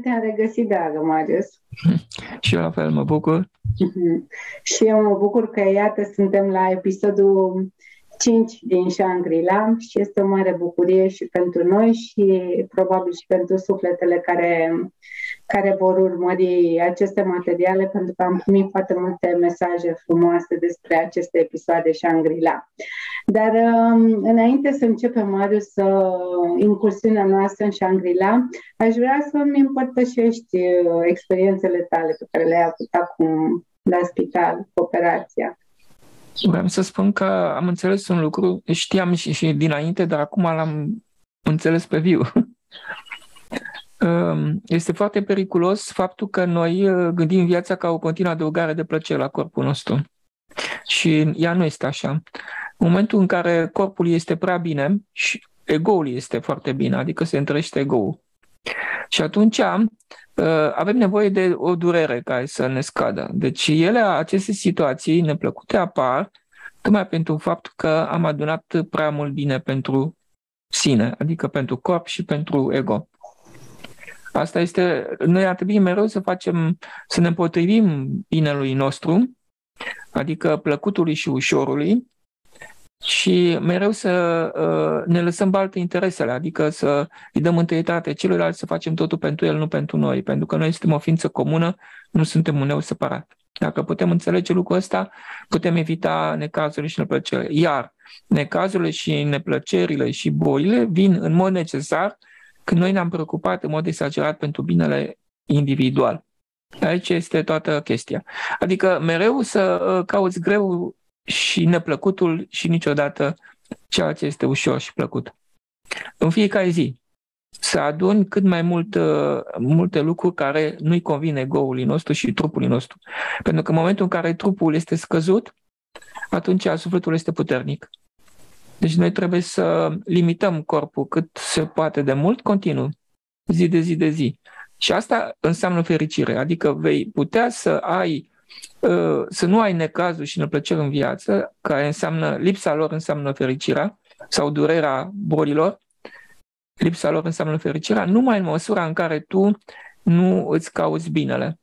bine te-am regăsit, dragă Marius. Și eu la fel mă bucur. Și eu mă bucur că, iată, suntem la episodul 5 din Shangri-La și este o mare bucurie și pentru noi și probabil și pentru sufletele care vor urmări aceste materiale, pentru că am primit foarte multe mesaje frumoase despre aceste episoade Shangri-La. Dar înainte să începem, Marius, incursiunea noastră în Shangri-La, aș vrea să-mi împărtășești experiențele tale pe care le-ai avut acum la spital, operația. Vreau să spun că am înțeles un lucru, știam și dinainte, dar acum l-am înțeles pe viu. Este foarte periculos faptul că noi gândim viața ca o continuă adăugare de plăceri la corpul nostru. Și ea nu este așa. În momentul în care corpul este prea bine și ego-ul este foarte bine, adică se întărește ego-ul. Și atunci avem nevoie de o durere care să ne scadă. Deci aceste situații neplăcute apar tocmai pentru faptul că am adunat prea mult bine pentru sine, adică pentru corp și pentru ego. Asta este, noi ar trebui mereu să ne împotrivim binelui nostru, adică plăcutului și ușorului, și mereu să ne lăsăm baltă interesele, adică să îi dăm întâietate celorlalți, să facem totul pentru el, nu pentru noi, pentru că noi suntem o ființă comună, nu suntem un eu separat. Dacă putem înțelege lucrul ăsta, putem evita necazurile și neplăcerile. Iar necazurile și neplăcerile și bolile vin în mod necesar când noi ne-am preocupat în mod exagerat pentru binele individual. Aici este toată chestia. Adică mereu să cauți greu și neplăcutul și niciodată ceea ce este ușor și plăcut. În fiecare zi să aduni cât mai multe lucruri care nu-i convine ego-ului nostru și trupului nostru. Pentru că în momentul în care trupul este scăzut, atunci sufletul este puternic. Deci noi trebuie să limităm corpul cât se poate de mult, continuu, zi de zi de zi. Și asta înseamnă fericire, adică vei putea să nu ai necazuri și neplăceri în viață, care înseamnă, lipsa lor înseamnă fericirea, sau durerea bolilor, lipsa lor înseamnă fericirea, numai în măsura în care tu nu îți cauți binele.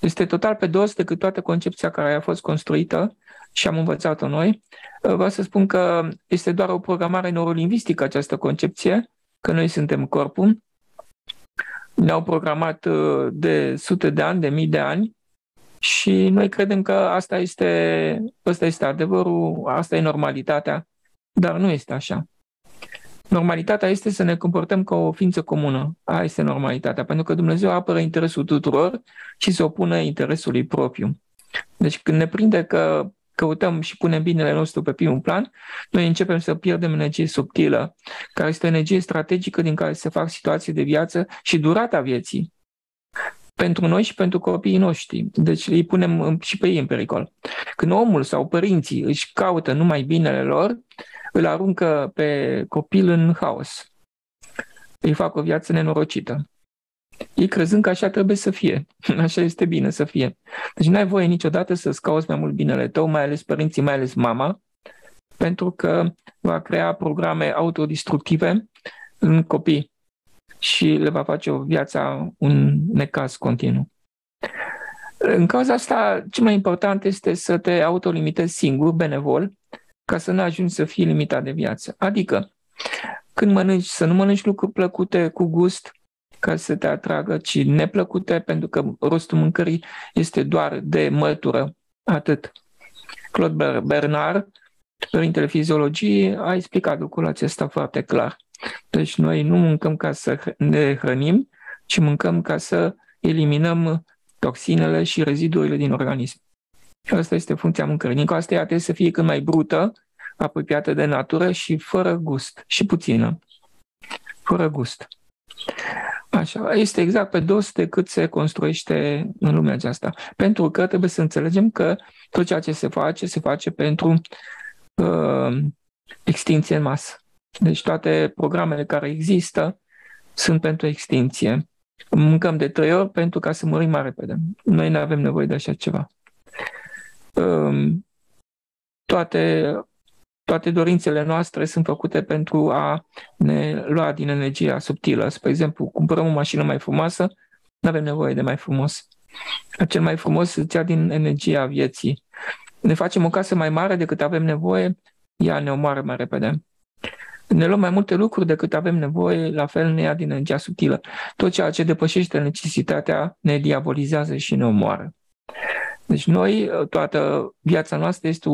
Este total pe dos decât toată concepția care a fost construită și am învățat-o noi. Vreau să spun că este doar o programare neurolingvistică această concepție, că noi suntem corpul. Ne-au programat de sute de ani, de mii de ani, și noi credem că asta este adevărul, asta e normalitatea, dar nu este așa. Normalitatea este să ne comportăm ca o ființă comună. Aia este normalitatea, pentru că Dumnezeu apără interesul tuturor și se opune interesului propriu. Deci când ne prinde că căutăm și punem binele nostru pe primul plan, noi începem să pierdem energie subtilă, care este o energie strategică din care se fac situații de viață și durata vieții. Pentru noi și pentru copiii noștri. Deci îi punem și pe ei în pericol. Când omul sau părinții își caută numai binele lor, îl aruncă pe copil în haos. Îi fac o viață nenorocită. Ei crezând că așa trebuie să fie. Așa este bine să fie. Deci n-ai voie niciodată să-ți cauți mai mult binele tău, mai ales părinții, mai ales mama, pentru că va crea programe autodistructive în copii și le va face o viața un necaz continuu. În cauza asta, cel mai important este să te autolimitezi singur, benevol, ca să nu ajungi să fii limitat de viață. Adică, când mănânci, să nu mănânci lucruri plăcute cu gust, ca să te atragă, ci neplăcute, pentru că rostul mâncării este doar de mătură, atât. Claude Bernard, părintele fiziologiei, a explicat lucrul acesta foarte clar. Deci noi nu mâncăm ca să ne hrănim, ci mâncăm ca să eliminăm toxinele și rezidurile din organism. Asta este funcția mâncării. Din asta ea trebuie să fie cât mai brută, apropiată de natură și fără gust. Și puțină. Fără gust. Așa. Este exact pe dos de cât se construiește în lumea aceasta. Pentru că trebuie să înțelegem că tot ceea ce se face pentru extinție în masă. Deci toate programele care există sunt pentru extinție. Mâncăm de 3 ori pentru ca să murim mai repede. Noi nu avem nevoie de așa ceva. Toate Toate dorințele noastre sunt făcute pentru a ne lua din energia subtilă. Spre exemplu, cumpărăm o mașină mai frumoasă, nu avem nevoie de mai frumos. Cel mai frumos îți ia din energia vieții. Ne facem o casă mai mare decât avem nevoie, ea ne omoară mai repede. Ne luăm mai multe lucruri decât avem nevoie, la fel ne ia din energia subtilă. Tot ceea ce depășește necesitatea ne diabolizează și ne omoară. Deci noi, toată viața noastră este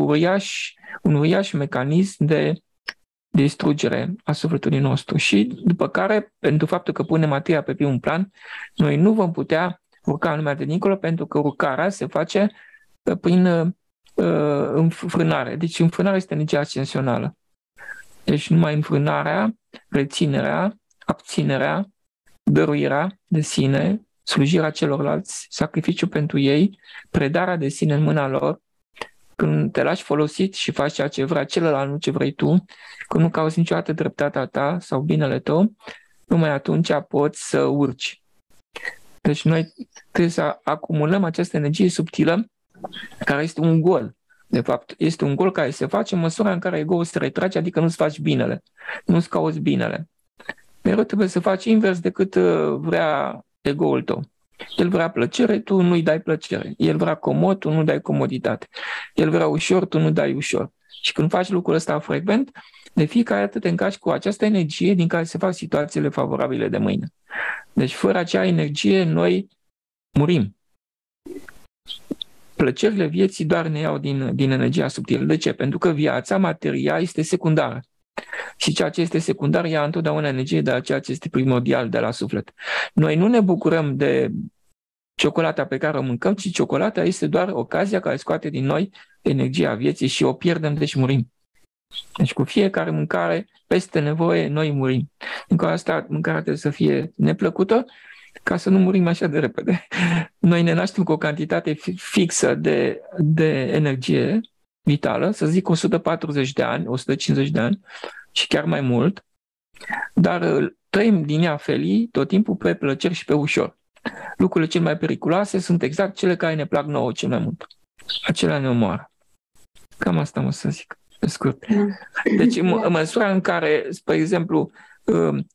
un uriaș mecanism de distrugere a sufletului nostru. Și după care, pentru faptul că punem materia pe primul plan, noi nu vom putea urca în lumea de dincolo, pentru că urcarea se face prin înfrânare. Deci înfrânarea este energia ascensională. Deci numai înfrânarea, reținerea, abținerea, dăruirea de sine, slujirea celorlalți, sacrificiu pentru ei, predarea de sine în mâna lor, când te lași folosit și faci ceea ce vrea celălalt, nu ce vrei tu, când nu cauți niciodată dreptatea ta sau binele tău, numai atunci poți să urci. Deci noi trebuie să acumulăm această energie subtilă, care este un gol. De fapt, este un gol care se face în măsura în care ego-ul se retrage, adică nu-ți faci binele, nu-ți cauți binele. Mereu trebuie să faci invers decât vrea ego-ul tău. El vrea plăcere, tu nu-i dai plăcere. El vrea comod, tu nu dai comoditate. El vrea ușor, tu nu dai ușor. Și când faci lucrul ăsta frecvent, de fiecare dată te încarci cu această energie din care se fac situațiile favorabile de mâine. Deci fără acea energie noi murim. Plăcerile vieții doar ne iau din energia subtilă. De ce? Pentru că viața, materia, este secundară. Și ceea ce este secundar ia întotdeauna energie de la ceea ce este primordial, de la suflet. Noi nu ne bucurăm de ciocolata pe care o mâncăm, ci ciocolata este doar ocazia care scoate din noi energia vieții și o pierdem, deci murim. Deci cu fiecare mâncare, peste nevoie, noi murim. Încă asta mâncarea trebuie să fie neplăcută, ca să nu murim așa de repede. Noi ne naștem cu o cantitate fixă de energie vitală, să zic 140 de ani, 150 de ani și chiar mai mult, dar trăim din ea felii tot timpul pe plăceri și pe ușor. Lucrurile cele mai periculoase sunt exact cele care ne plac nouă cel mai mult. Acelea ne omoară. Cam asta mă să zic, pe scurt. Deci în măsura în care, spre exemplu,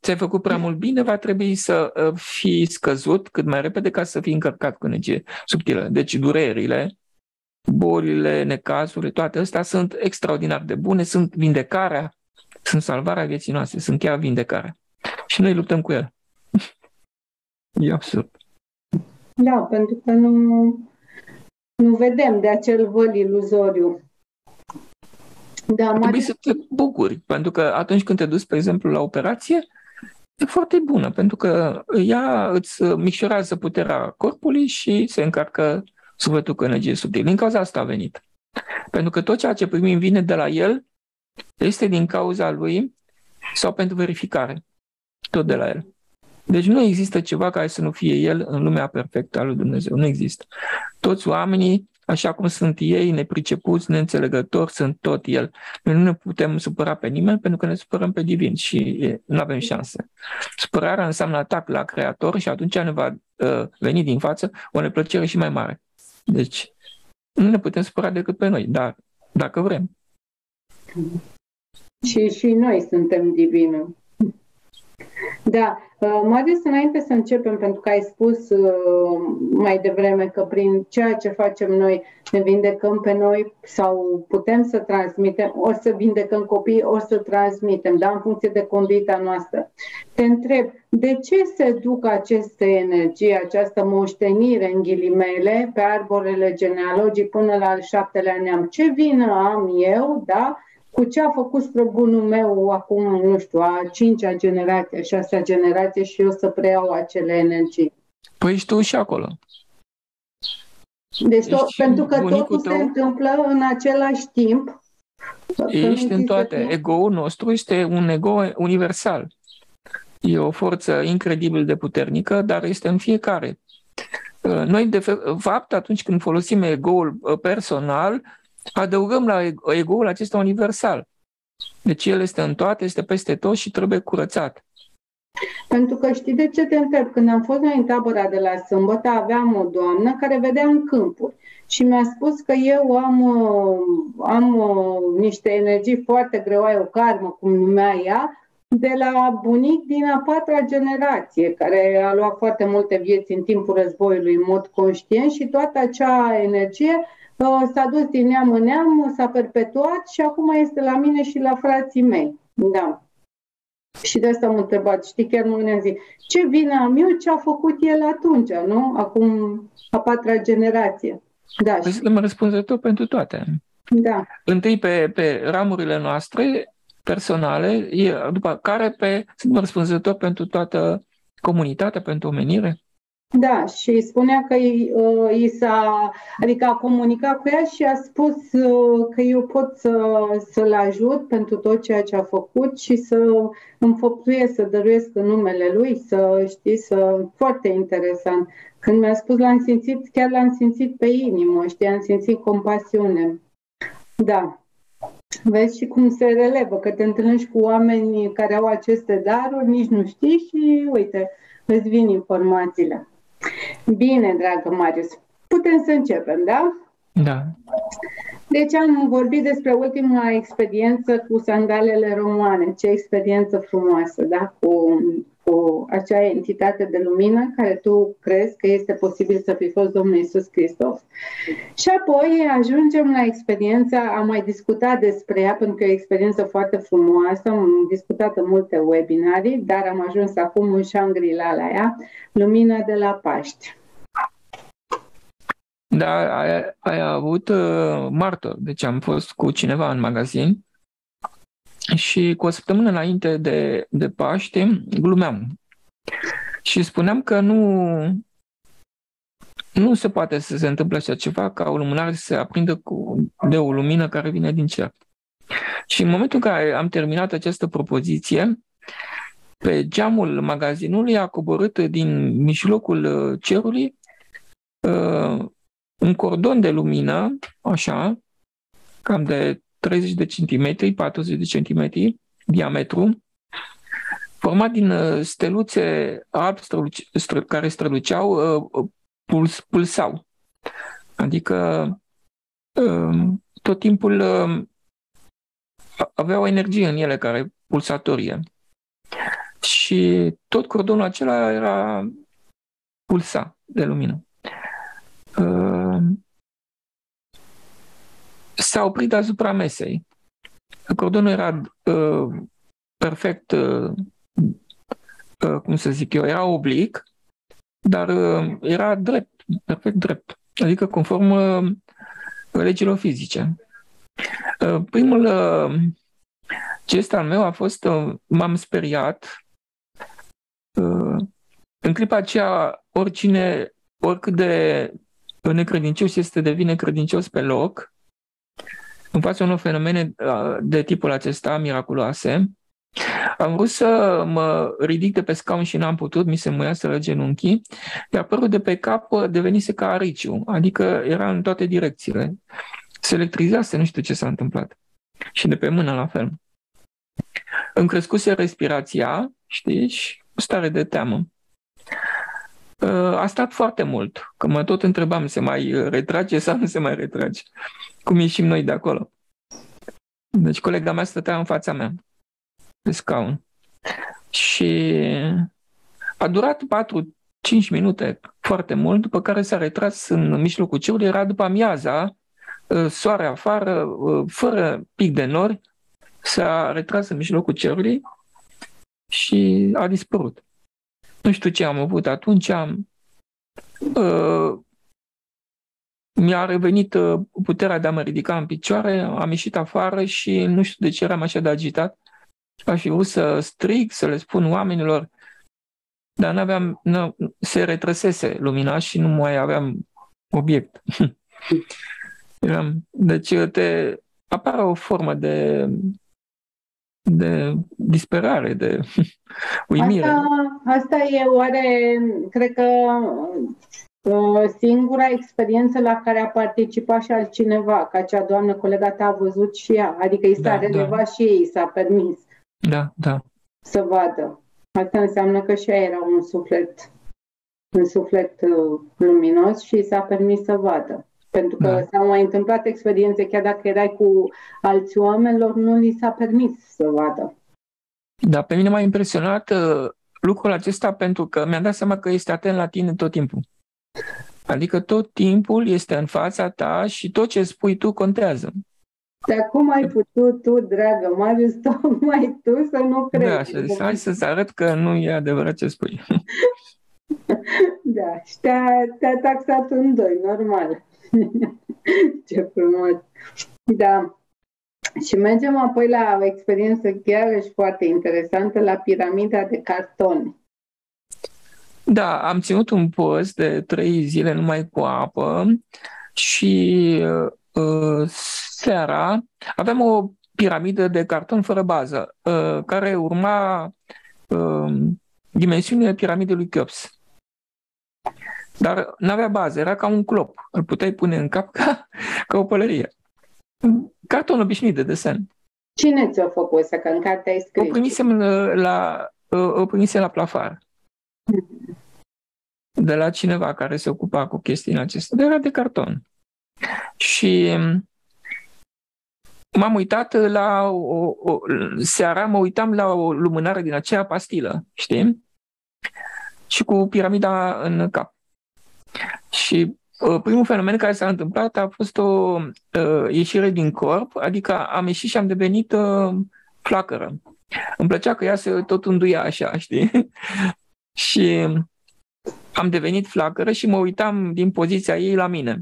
ți-ai făcut prea mult bine, va trebui să fii scăzut cât mai repede ca să fii încărcat cu energie subtilă. Deci durerile, bolile, necazurile, toate astea sunt extraordinar de bune, sunt vindecarea, sunt salvarea vieții noastre, sunt chiar vindecarea. Și noi luptăm cu ele. E absurd. Da, pentru că nu vedem de acel văl iluzoriu. Da, trebuie să te bucuri, pentru că atunci când te duci, spre exemplu, la operație, e foarte bună, pentru că ea îți micșorează puterea corpului și se încarcă sufletul cu energie subtilă. Din cauza asta a venit. Pentru că tot ceea ce primim vine de la el, este din cauza lui sau pentru verificare. Tot de la el. Deci nu există ceva care să nu fie el în lumea perfectă a lui Dumnezeu. Nu există. Toți oamenii, așa cum sunt ei, nepricepuți, neînțelegători, sunt tot el. Noi nu ne putem supăra pe nimeni pentru că ne supărăm pe divin și nu avem șanse. Supărarea înseamnă atac la Creator și atunci ne va veni din față o neplăcere și mai mare. Deci nu ne putem supăra decât pe noi, dar dacă vrem. Și noi suntem divinul. Da, Marius, înainte să începem, pentru că ai spus mai devreme că prin ceea ce facem noi ne vindecăm pe noi sau putem să transmitem, ori să vindecăm copiii, ori să transmitem, da? În funcție de conduita noastră. Te întreb, de ce se duc aceste energii, această moștenire în ghilimele pe arborele genealogii până la al 7-lea neam? Ce vină am eu, da? Cu ce a făcut străbunul meu acum, nu știu, a 5-a generație, a 6-a generație și eu să preiau acele energii? Păi ești tu și acolo. Deci pentru că totul se întâmplă în același timp. Ești în toate. Ego-ul nostru este un ego universal. E o forță incredibil de puternică, dar este în fiecare. Noi, de fapt, atunci când folosim ego-ul personal, adăugăm la ego-ul acesta universal. Deci el este în toate, este peste tot și trebuie curățat. Pentru că știi de ce te întreb? Când am fost noi în tabăra de la Sâmbăta, aveam o doamnă care vedea în câmpuri și mi-a spus că eu am niște energii foarte greoaie, o karmă, cum numea ea, de la bunic din a patra generație, care a luat foarte multe vieți în timpul războiului în mod conștient și toată acea energie s-a dus din neam în neam, s-a perpetuat și acum este la mine și la frații mei. Da. Și de asta m-a întrebat, știi, chiar mă gândeam, zic, ce vină am eu, ce a făcut el atunci, nu? Acum a patra generație. Da. Păi suntem răspunzători pentru toate. Da. Întâi pe ramurile noastre personale, după care suntem răspunzători pentru toată comunitatea, pentru omenire. Da, și spunea că adică a comunicat cu ea și a spus că eu pot să-l ajut pentru tot ceea ce a făcut și să îmi făptuiesc, să dăruiesc în numele lui, să știi, foarte interesant. Când mi-a spus, chiar l-am simțit pe inimă, știi, am simțit compasiune. Da. Vezi și cum se relevă, că te întâlnești cu oameni care au aceste daruri, nici nu știi și uite, îți vin informațiile. Bine, dragă Marius, putem să începem, da? Da. Deci am vorbit despre ultima experiență cu sandalele romane. Ce experiență frumoasă, da? Cu acea entitate de lumină care tu crezi că este posibil să fi fost Domnul Iisus Hristos. Și apoi ajungem la experiența, am mai discutat despre ea pentru că e o experiență foarte frumoasă, am discutat în multe webinarii, dar am ajuns acum în Shangri-La la ea, lumina de la Paști. Da, ai avut martor, deci am fost cu cineva în magazin și cu o săptămână înainte de Paște glumeam și spuneam că nu se poate să se întâmple așa ceva, ca o lumânare să se aprindă de o lumină care vine din cer. Și în momentul în care am terminat această propoziție, pe geamul magazinului a coborât din mijlocul cerului un cordon de lumină, așa, cam de 30 de centimetri, 40 de centimetri diametru, format din steluțe alb care străluceau, pulsau. Adică tot timpul avea o energie în ele care pulsatorie. Și tot cordonul acela era pulsat de lumină. S-a oprit asupra mesei. Cordonul era perfect, cum să zic eu, era oblic, dar era drept, perfect drept, adică conform legilor fizice. Primul gest al meu a fost, m-am speriat. În clipa aceea, oricine, oricât de necredincios este, devine credincios pe loc, în fața unor fenomene de tipul acesta, miraculoase. Am vrut să mă ridic de pe scaun și n-am putut, mi se muiaseră genunchii, iar părul de pe cap devenise ca ariciu, adică era în toate direcțiile. Se electrizase, nu știu ce s-a întâmplat. Și de pe mână la fel. Îmi crescuse respirația, știi, și o stare de teamă. A stat foarte mult, că mă tot întrebam, se mai retrage sau nu se mai retrage? Cum ieșim noi de acolo? Deci colega mea stătea în fața mea, pe scaun. Și a durat 4-5 minute, foarte mult, după care s-a retras în mijlocul cerului, era după amiaza, soare afară, fără pic de nori, s-a retras în mijlocul cerului și a dispărut. Nu știu ce am avut atunci, mi-a revenit puterea de a mă ridica în picioare, am ieșit afară și nu știu de ce eram așa de agitat. Aș fi vrut să strig, să le spun oamenilor, dar n-aveam, se retrăsese lumina și nu mai aveam obiect. Deci apare o formă de disperare, de uimire. Asta e oare, cred că, singura experiență la care a participat și altcineva, că acea doamnă, colega ta, a văzut și ea. Adică i s-a relevat și ei, s-a permis să vadă. Asta înseamnă că și ea era un suflet luminos și s-a permis să vadă. Pentru că s-au mai întâmplat experiențe, chiar dacă erai cu alți oameni, lor nu li s-a permis să vadă. Da, pe mine m-a impresionat lucrul acesta pentru că mi-am dat seama că este atent la tine tot timpul. Adică tot timpul este în fața ta și tot ce spui tu contează. Dar cum ai putut tu, dragă Marius, tocmai tu să nu crezi? Da, hai să-ți arăt că nu e adevărat ce spui. Da, și te-a taxat în doi, normal. Ce frumos. Da. Și mergem apoi la o experiență chiar și foarte interesantă, la piramida de carton. Da, am ținut un post de 3 zile numai cu apă și seara aveam o piramidă de carton fără bază, care urma dimensiunile piramidei lui Khops. Dar n-avea bază, era ca un clop. Îl puteai pune în cap ca o pălărie. Carton obișnuit de desen. Cine ți-o făcut să că în carte ai scris? O primisem la plafar. De la cineva care se ocupa cu chestiile acestea. Era de carton. Și m-am uitat la seara mă uitam la o lumânare din aceea pastilă, știi? Și cu piramida în cap. Și primul fenomen care s-a întâmplat a fost o ieșire din corp, adică am ieșit și am devenit flacără. Îmi plăcea că ea se tot înduia așa, știi? Și am devenit flacără și mă uitam din poziția ei la mine.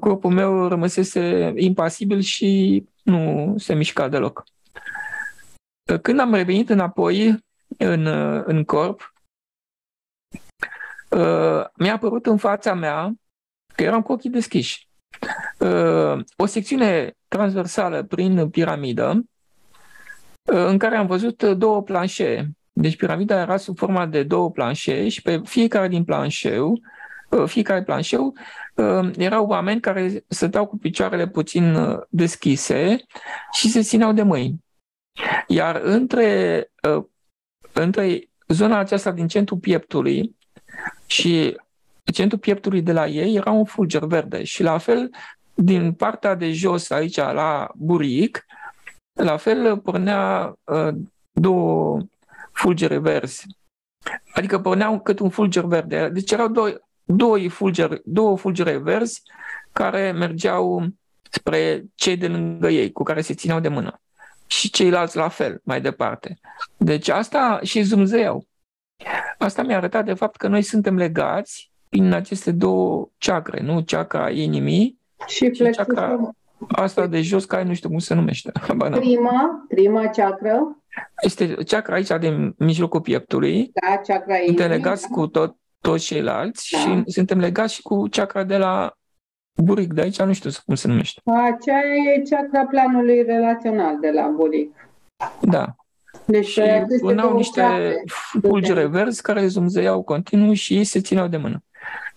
Corpul meu rămăsese impasibil și nu se mișca deloc. Când am revenit înapoi în corp, mi-a apărut în fața mea, că eram cu ochii deschiși, o secțiune transversală prin piramidă, în care am văzut 2 planșee. Deci piramida era sub forma de 2 planșee și pe fiecare din planșeu, erau oameni care stăteau cu picioarele puțin deschise și se țineau de mâini. Iar între zona aceasta din centrul pieptului și centrul pieptului de la ei era un fulger verde și la fel din partea de jos aici la buric, la fel pornea 2 fulgere verzi. Adică porneau cât un fulger verde. Deci erau două fulgere verzi care mergeau spre cei de lângă ei, cu care se țineau de mână. Și ceilalți la fel, mai departe. Deci asta și zumzeau. Asta mi-a arătat de fapt că noi suntem legați prin aceste 2 chakre, nu? Chakra inimii și chakra asta de jos, care nu știu cum se numește. Prima chakră. Este chakra aici din mijlocul pieptului. Da, chakra inimii. Suntem legați cu toți ceilalți și suntem legați și cu chakra de la buric, de aici nu știu cum se numește. Aceea e chakra planului relațional de la buric. Da. Deci și puneau niște fulgere verzi care zumzeiau continuu și ei se țineau de mână.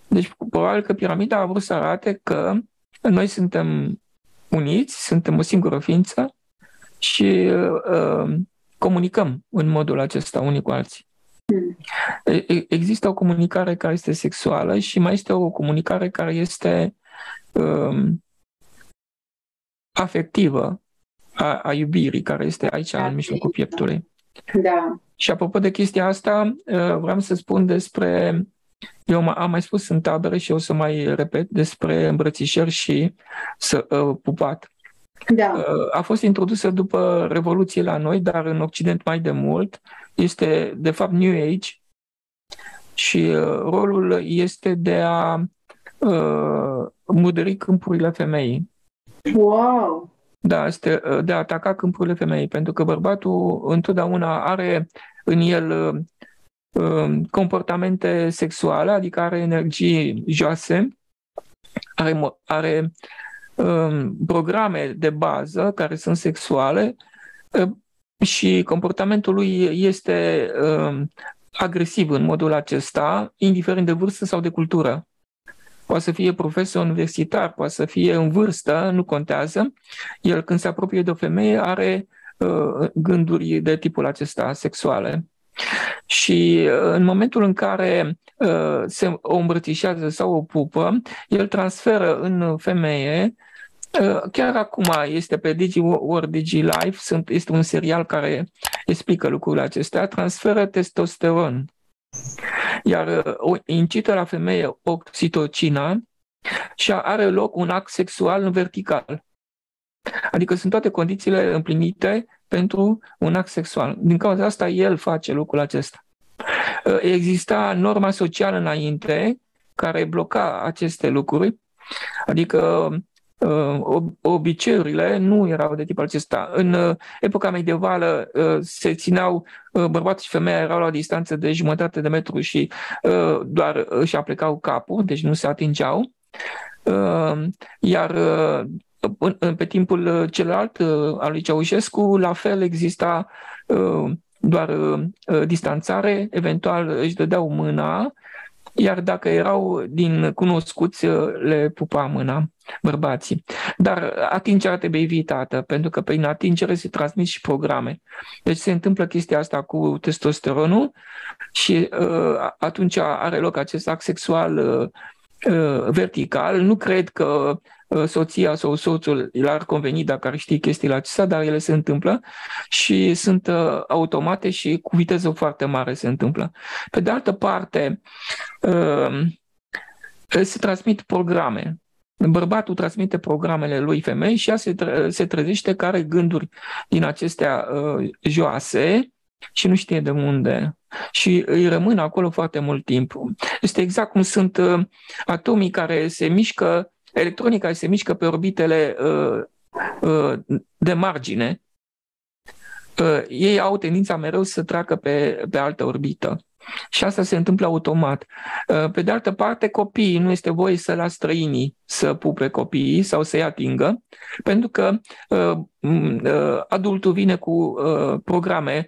Deci probabil că piramida a vrut să arate că noi suntem uniți, suntem o singură ființă și comunicăm în modul acesta unii cu alții. Există o comunicare care este sexuală și mai este o comunicare care este afectivă, a iubirii, care este aici în mijlocul pieptului. Da. Și apropo de chestia asta, vreau să spun despre, eu am mai spus în tabere și o să mai repet, despre îmbrățișări și pupat. Da. A fost introdusă după Revoluție la noi, dar în Occident mai de mult. Este, de fapt, New Age și rolul este de a murdări câmpurile femeii. Wow! Da, este de a ataca câmpurile femeii, pentru că bărbatul întotdeauna are în el comportamente sexuale, adică are energii joase, are programe de bază care sunt sexuale și comportamentul lui este agresiv în modul acesta, indiferent de vârstă sau de cultură. Poate să fie profesor universitar, poate să fie în vârstă, nu contează. El când se apropie de o femeie are gânduri de tipul acesta, sexuale. Și în momentul în care se o îmbrățișează sau o pupă, el transferă în femeie. Chiar acum este pe DigiWorld, DigiLife, este un serial care explică lucrurile acestea, transferă testosteron, iar incită la femeie oxitocina și are loc un act sexual în vertical. Adică sunt toate condițiile împlinite pentru un act sexual. Din cauza asta el face lucrul acesta. Exista norma socială înainte care bloca aceste lucruri, adică obiceiurile nu erau de tipul acesta. În epoca medievală se țineau, bărbați și femeia erau la o distanță de jumătate de metru și doar își aplecau capul, deci nu se atingeau. Iar pe timpul celălalt al lui Ceaușescu, la fel exista doar distanțare, eventual își dădeau mâna, iar dacă erau din cunoscuți, le pupa mâna bărbații. Dar atingerea trebuie evitată, pentru că prin atingere se transmit și programe. Deci se întâmplă chestia asta cu testosteronul și atunci are loc acest act sexual vertical. Nu cred că soția sau soțul l-ar conveni dacă ar ști chestiile acestea, dar ele se întâmplă și sunt automate și cu viteză foarte mare se întâmplă. Pe de altă parte, se transmit programe. Bărbatul transmite programele lui femei și ea se trezește că are gânduri din acestea joase și nu știe de unde. Și îi rămân acolo foarte mult timp. Este exact cum sunt atomii care se mișcă, electronii care se mișcă pe orbitele de margine. Ei au tendința mereu să treacă pe altă orbită. Și asta se întâmplă automat. Pe de altă parte, copiii nu este voie să las străinii să pupe copiii sau să-i atingă, pentru că adultul vine cu programe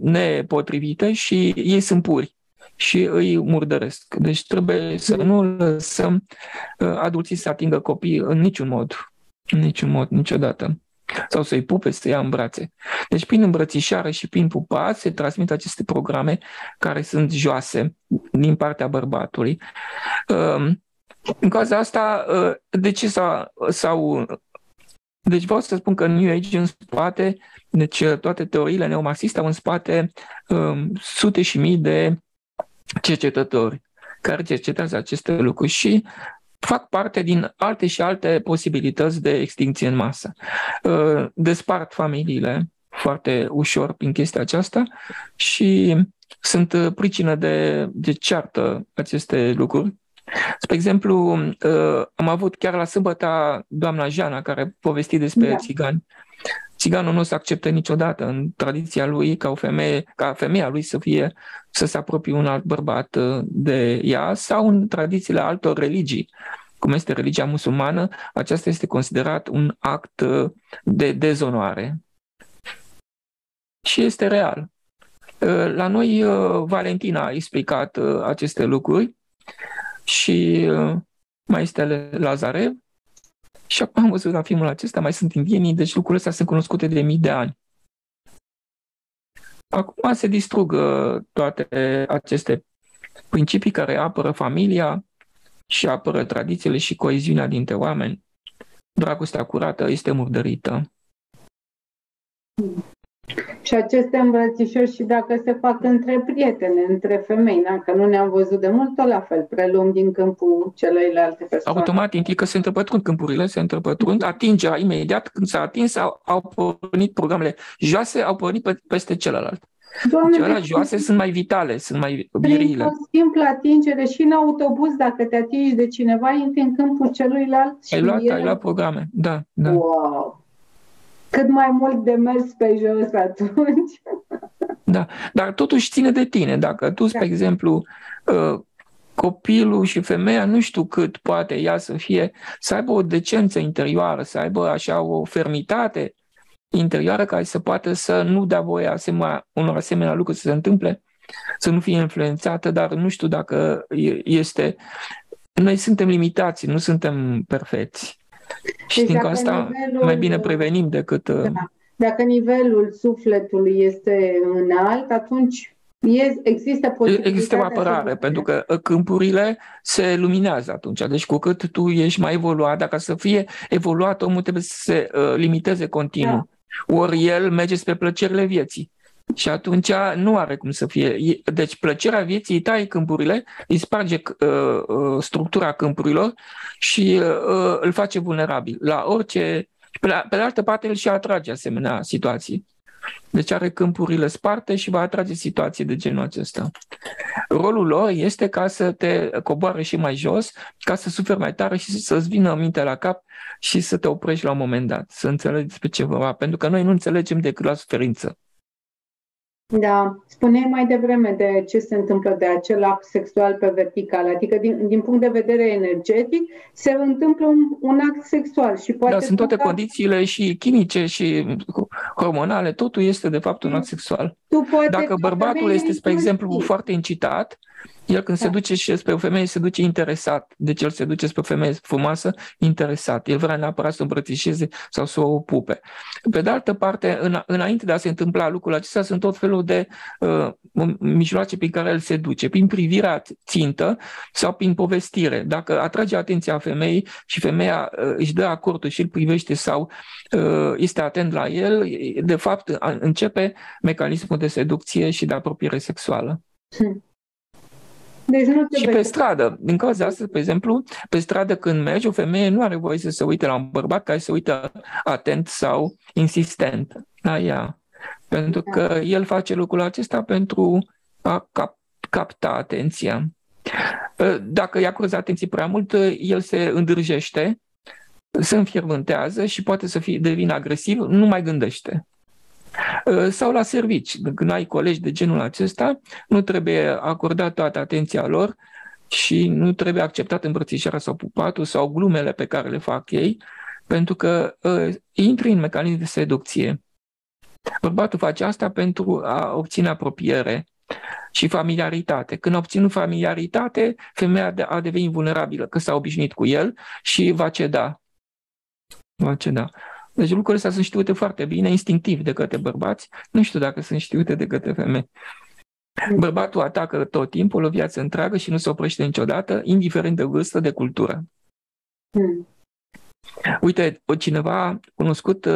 nepotrivite și ei sunt puri și îi murdăresc. Deci trebuie să nu lăsăm adulții să atingă copiii în niciun mod. În niciun mod, niciodată. Sau să-i pupe, să-i ia în brațe. Deci prin îmbrățișare și prin pupat se transmit aceste programe care sunt joase din partea bărbatului. În cazul asta, de ce s-au... Deci vreau să spun că New Age în spate, deci toate teoriile neomarxiste au în spate sute și mii de cercetători care cercetează aceste lucruri și fac parte din alte și alte posibilități de extincție în masă. Despart familiile foarte ușor prin chestia aceasta și sunt pricină de ceartă aceste lucruri. Spre exemplu, am avut chiar la Sâmbăta doamna Jana care povesti despre țigani. Țiganul nu se acceptă niciodată în tradiția lui ca femeia lui să se apropie un alt bărbat de ea sau în tradițiile altor religii, cum este religia musulmană, aceasta este considerat un act de dezonoare. Și este real. La noi Valentina a explicat aceste lucruri și mai este Lazarev. Și acum am văzut la filmul acesta, mai sunt indienii, deci lucrurile astea sunt cunoscute de mii de ani. Acum se distrug toate aceste principii care apără familia și apără tradițiile și coeziunea dintre oameni. Dragostea curată este murdărită. Și aceste îmbrățișări și dacă se fac între prietene, între femei, dacă nu ne-am văzut de mult, tot la fel, prelung din câmpul celorlalte persoane. Automat implică se întrepătrund, câmpurile se întrepătrund, atingerea imediat când s-a atins, au pornit programele joase, au pornit peste celălalt. Cele joase sunt mai vitale, sunt mai virile. Prin o simplă atingere și în autobuz, dacă te atingi de cineva, intri în câmpul celuilalt și ai luat programe, da. Wow! Cât mai mult de mers pe jos atunci. Da, dar totuși ține de tine. Dacă tu, spre exemplu, copilul și femeia, nu știu cât poate ea să aibă o decență interioară, să aibă așa o fermitate interioară care să poată să nu dea voie unor asemenea lucruri să se întâmple, să nu fie influențată, dar nu știu dacă este... Noi suntem limitați, nu suntem perfecți. Și deci, din asta nivelul... mai bine prevenim decât... Da. Dacă nivelul sufletului este înalt, atunci există posibilitatea... Există o apărare, pentru că câmpurile se luminează atunci. Deci cu cât tu ești mai evoluat, dacă să fie evoluat, omul trebuie să se limiteze continuu. Da. Ori el merge spre plăcerile vieții. Și atunci nu are cum să fie. Deci plăcerea vieții îi taie câmpurile, îi sparge structura câmpurilor și îl face vulnerabil la orice... Pe de altă parte, el și atrage asemenea situații. Deci are câmpurile sparte și va atrage situații de genul acesta. Rolul lor este ca să te coboare și mai jos, ca să suferi mai tare și să-ți vină mintea la cap și să te oprești la un moment dat, să înțelegi despre ceva, pentru că noi nu înțelegem decât la suferință. Da, spuneai mai devreme de ce se întâmplă de acel act sexual pe vertical, adică din punct de vedere energetic se întâmplă un act sexual și poate... Da, sunt toate condițiile și chimice și hormonale, totul este de fapt un act sexual. Dacă bărbatul este, spre exemplu, foarte incitat, el când se duce și spre o femeie se duce interesat, deci el se duce spre o femeie frumoasă interesat, el vrea neapărat să o îmbrățișeze sau să o pupe. Pe de altă parte, înainte de a se întâmpla lucrul acesta, sunt tot felul de mijloace prin care el se duce, prin privirea țintă sau prin povestire. Dacă atrage atenția femeii și femeia își dă acordul și îl privește sau este atent la el, de fapt începe mecanismul de seducție și de apropiere sexuală. Deci nu și pe stradă, din cauza asta, pe exemplu, pe stradă când mergi, o femeie nu are voie să se uite la un bărbat care se uită atent sau insistent la ea. Pentru că el face lucrul acesta pentru a capta atenția. Dacă îi acorzi atenție prea mult, el se îndârjește, se înfierbântează și poate să devină agresiv, nu mai gândește. Sau la servici, când ai colegi de genul acesta, nu trebuie acordat toată atenția lor și nu trebuie acceptat îmbrățișarea sau pupatul sau glumele pe care le fac ei, pentru că intri în mecanism de seducție. Bărbatul face asta pentru a obține apropiere și familiaritate. Când a obținut familiaritate, femeia a devenit vulnerabilă, că s-a obișnuit cu el și va ceda. Va ceda. Deci lucrurile astea sunt știute foarte bine, instinctiv de către bărbați. Nu știu dacă sunt știute de către femei. Bărbatul atacă tot timpul, o viață întreagă și nu se oprește niciodată, indiferent de vârstă, de cultură. Uite, cineva cunoscut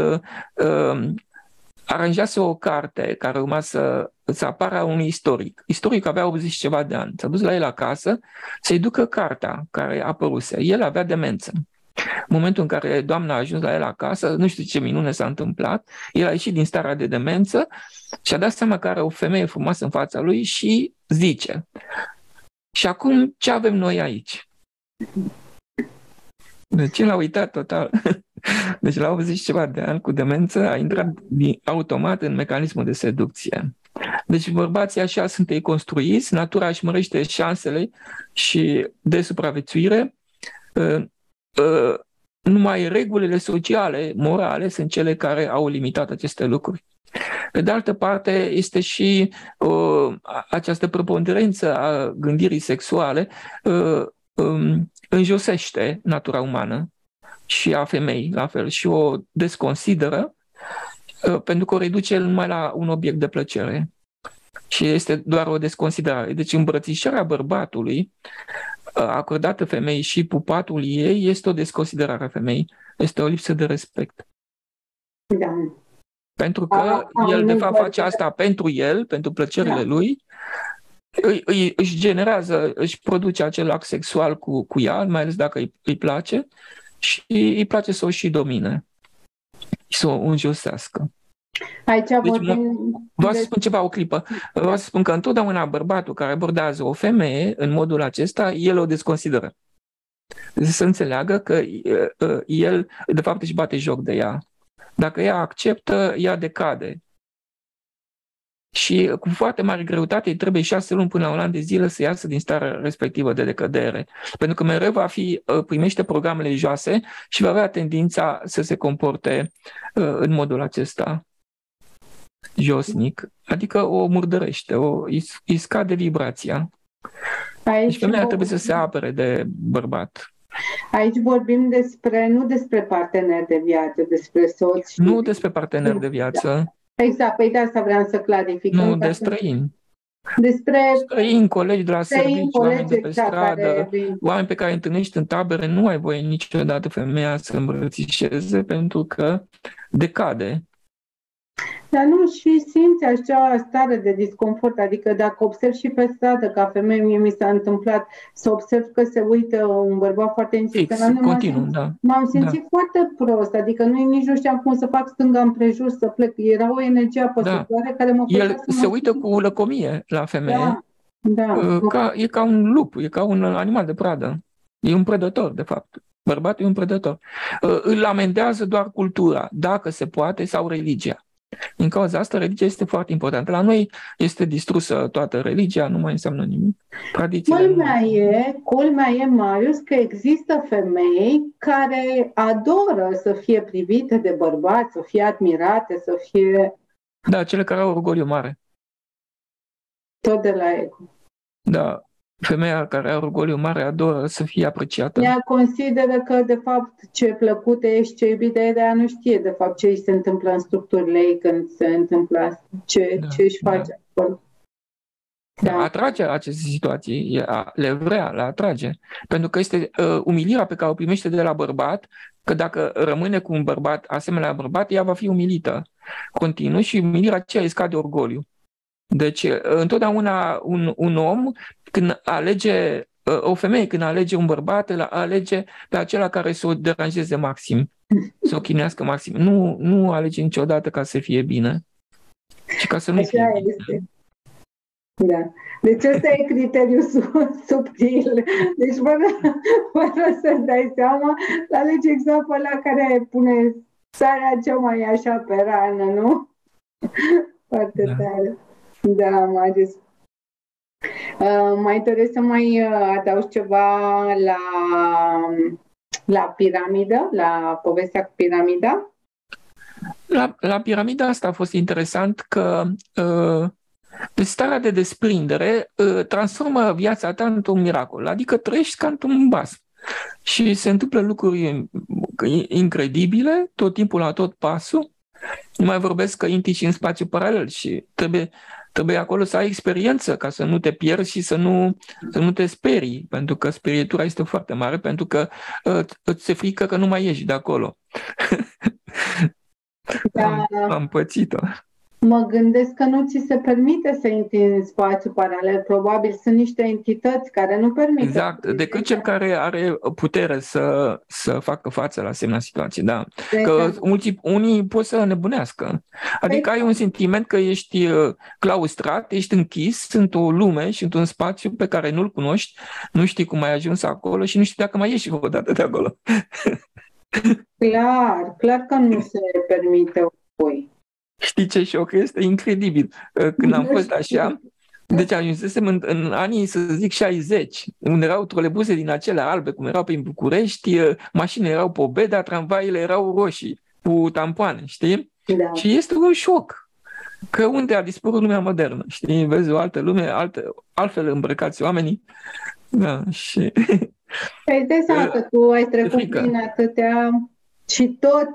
aranjase o carte care urma să apară a unui istoric. Istoricul avea 80 ceva de ani. S-a dus la el acasă să-i ducă cartea care apăruse. El avea demență. În momentul în care doamna a ajuns la el acasă, nu știu ce minune s-a întâmplat, el a ieșit din starea de demență și a dat seama că are o femeie frumoasă în fața lui și zice: și acum ce avem noi aici? Deci el a uitat total. Deci la 80 ceva de ani cu demență a intrat automat în mecanismul de seducție. Deci bărbații așa sunt ei construiți, natura își mărește șansele și de supraviețuire. Numai regulile sociale, morale, sunt cele care au limitat aceste lucruri. Pe de altă parte, este și această preponderență a gândirii sexuale înjosește natura umană și a femeii, la fel, și o desconsideră pentru că o reduce numai la un obiect de plăcere. Și este doar o desconsiderare. Deci îmbrățișarea bărbatului acordată femeii și pupatul ei este o desconsiderare a femeii. Este o lipsă de respect. Da. Pentru că el de fapt face asta pentru el, pentru plăcerile lui. Își generează, își produce acel act sexual cu ea, mai ales dacă îi place, și îi place să o și domine. Să o înjosească. Aici vreau să spun ceva, o clipă. Vreau să spun că întotdeauna bărbatul care abordează o femeie în modul acesta, el o desconsideră. Să înțeleagă că el, de fapt, își bate joc de ea. Dacă ea acceptă, ea decade. Și cu foarte mare greutate îi trebuie 6 luni până la un an de zile să iasă din starea respectivă de decădere. Pentru că mereu primește programele joase și va avea tendința să se comporte în modul acesta. Josnic, adică o murdărește, îi scade vibrația. Deci femeia trebuie să se apere de bărbat. Aici vorbim despre, nu despre partener de viață, despre soț. Nu despre partener de viață. Da. Exact, păi de asta vreau să clarificăm. Nu, de străini. Despre străini, colegi de la serviciu, oameni de pe stradă, oameni pe care îi întâlnești în tabere, nu ai voie niciodată femeia să îmbrățișeze pentru că decade. Dar nu, și simți acea stare de disconfort, adică dacă observ și pe stradă, ca femeie, mie mi s-a întâmplat să observ că se uită un bărbat foarte insistent. M-am simțit foarte prost, adică nici nu știam cum să fac stânga împrejur, să plec. Era o energie apăsătoare care mă făcea să se uită cu lăcomie la femeie. Da. Da. E ca un lup, e ca un animal de pradă. E un prădător, de fapt. Bărbatul e un prădător. Îl amendează doar cultura, dacă se poate, sau religia. Din cauza asta, religia este foarte importantă. La noi este distrusă toată religia, nu mai înseamnă nimic. Culmea e, Marius, că există femei care adoră să fie privite de bărbați, să fie admirate, să fie... Da, cele care au orgoliu mare. Tot de la ego. Da. Femeia care are orgoliu mare adoră să fie apreciată. Ea consideră că, de fapt, ce plăcută ești, ce iubită e, dar nu știe, de fapt, ce îi se întâmplă în structurile ei când se întâmplă, ce își face acolo. Da, atrage aceste situații, le vrea, le atrage. Pentru că este umilirea pe care o primește de la bărbat, că dacă rămâne cu un bărbat asemenea bărbat, ea va fi umilită continuu și umilirea aceea îi scade orgoliu. Deci, întotdeauna un om, când alege, o femeie când alege un bărbat, alege pe acela care să o deranjeze maxim, să o chinească maxim. Nu alege niciodată ca să fie bine și ca să nu fie bine. Da. Deci ăsta e criteriul subtil. Deci fără să-ți dai seama, alege exact pe ăla care pune sarea cea mai așa pe rană, nu? Foarte tare. Da, Marius. Mai doresc să mai adaug ceva la piramidă, la povestea cu piramida? La piramida asta a fost interesant că starea de desprindere transformă viața ta într-un miracol, adică trăiești ca într-un vas. Și se întâmplă lucruri incredibile, tot timpul la tot pasul. Nu mai vorbesc că intri și în spațiu paralel și trebuie acolo să ai experiență ca să nu te pierzi și să nu te sperii, pentru că speritura este foarte mare, pentru că îți se frică că nu mai ieși de acolo. Da. Am pățit-o. Mă gândesc că nu ți se permite să intri în spațiu paralel. Probabil sunt niște entități care nu permit. Exact, decât cel care are putere să facă față la asemenea situații. Da. Că unii pot să nebunească. Adică ai un sentiment că ești claustrat, ești închis într-o lume și într-un spațiu pe care nu-l cunoști, nu știi cum ai ajuns acolo și nu știi dacă mai ieși odată de acolo. Clar că nu se permite opoi. Știi ce șoc? Este incredibil. Când am fost așa, deci ajunsesem în anii, să zic, 60, unde erau trolebuze din acele albe, cum erau prin București, mașinile erau Pobeda, tramvaiile erau roșii, cu tampoane, știi? Da. Și este un șoc. Că unde a dispărut lumea modernă, știi? Vezi o altă lume, altfel îmbrăcați oamenii. Da, și... Păi de seama că tu ai trecut prin atâtea și tot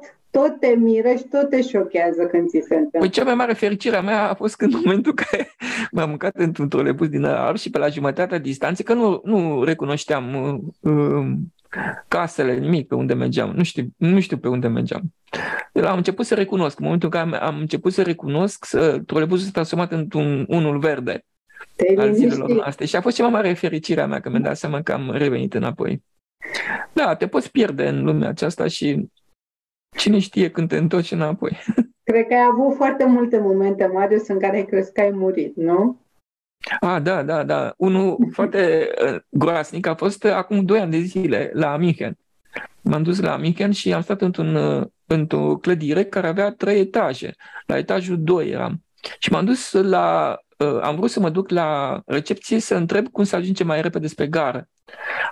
te miră și tot te șochează când ți se întâmplă. Păi cea mai mare fericire a mea a fost când în momentul care m-am mâncat într-un trolebus din alb și pe la jumătatea distanței, că nu recunoșteam casele, nimic pe unde mergeam. Nu știu pe unde mergeam. Am început să recunosc. În momentul în care am început să recunosc, trolebusul s-a transformat într-unul verde al zilelor noastre. Și a fost cea mai mare fericire a mea, că mi-am dat seama că am revenit înapoi. Da, te poți pierde în lumea aceasta și... Cine știe când te întorci înapoi? Cred că ai avut foarte multe momente, Marius, în care ai crezut că ai murit, nu? Da. Unul foarte groasnic a fost acum 2 ani de zile la Aminhen. M-am dus la Aminhen și am stat într-o clădire care avea 3 etaje. La etajul 2 eram. Și m-am dus am vrut să mă duc la recepție să întreb cum să ajunge mai repede spre gară.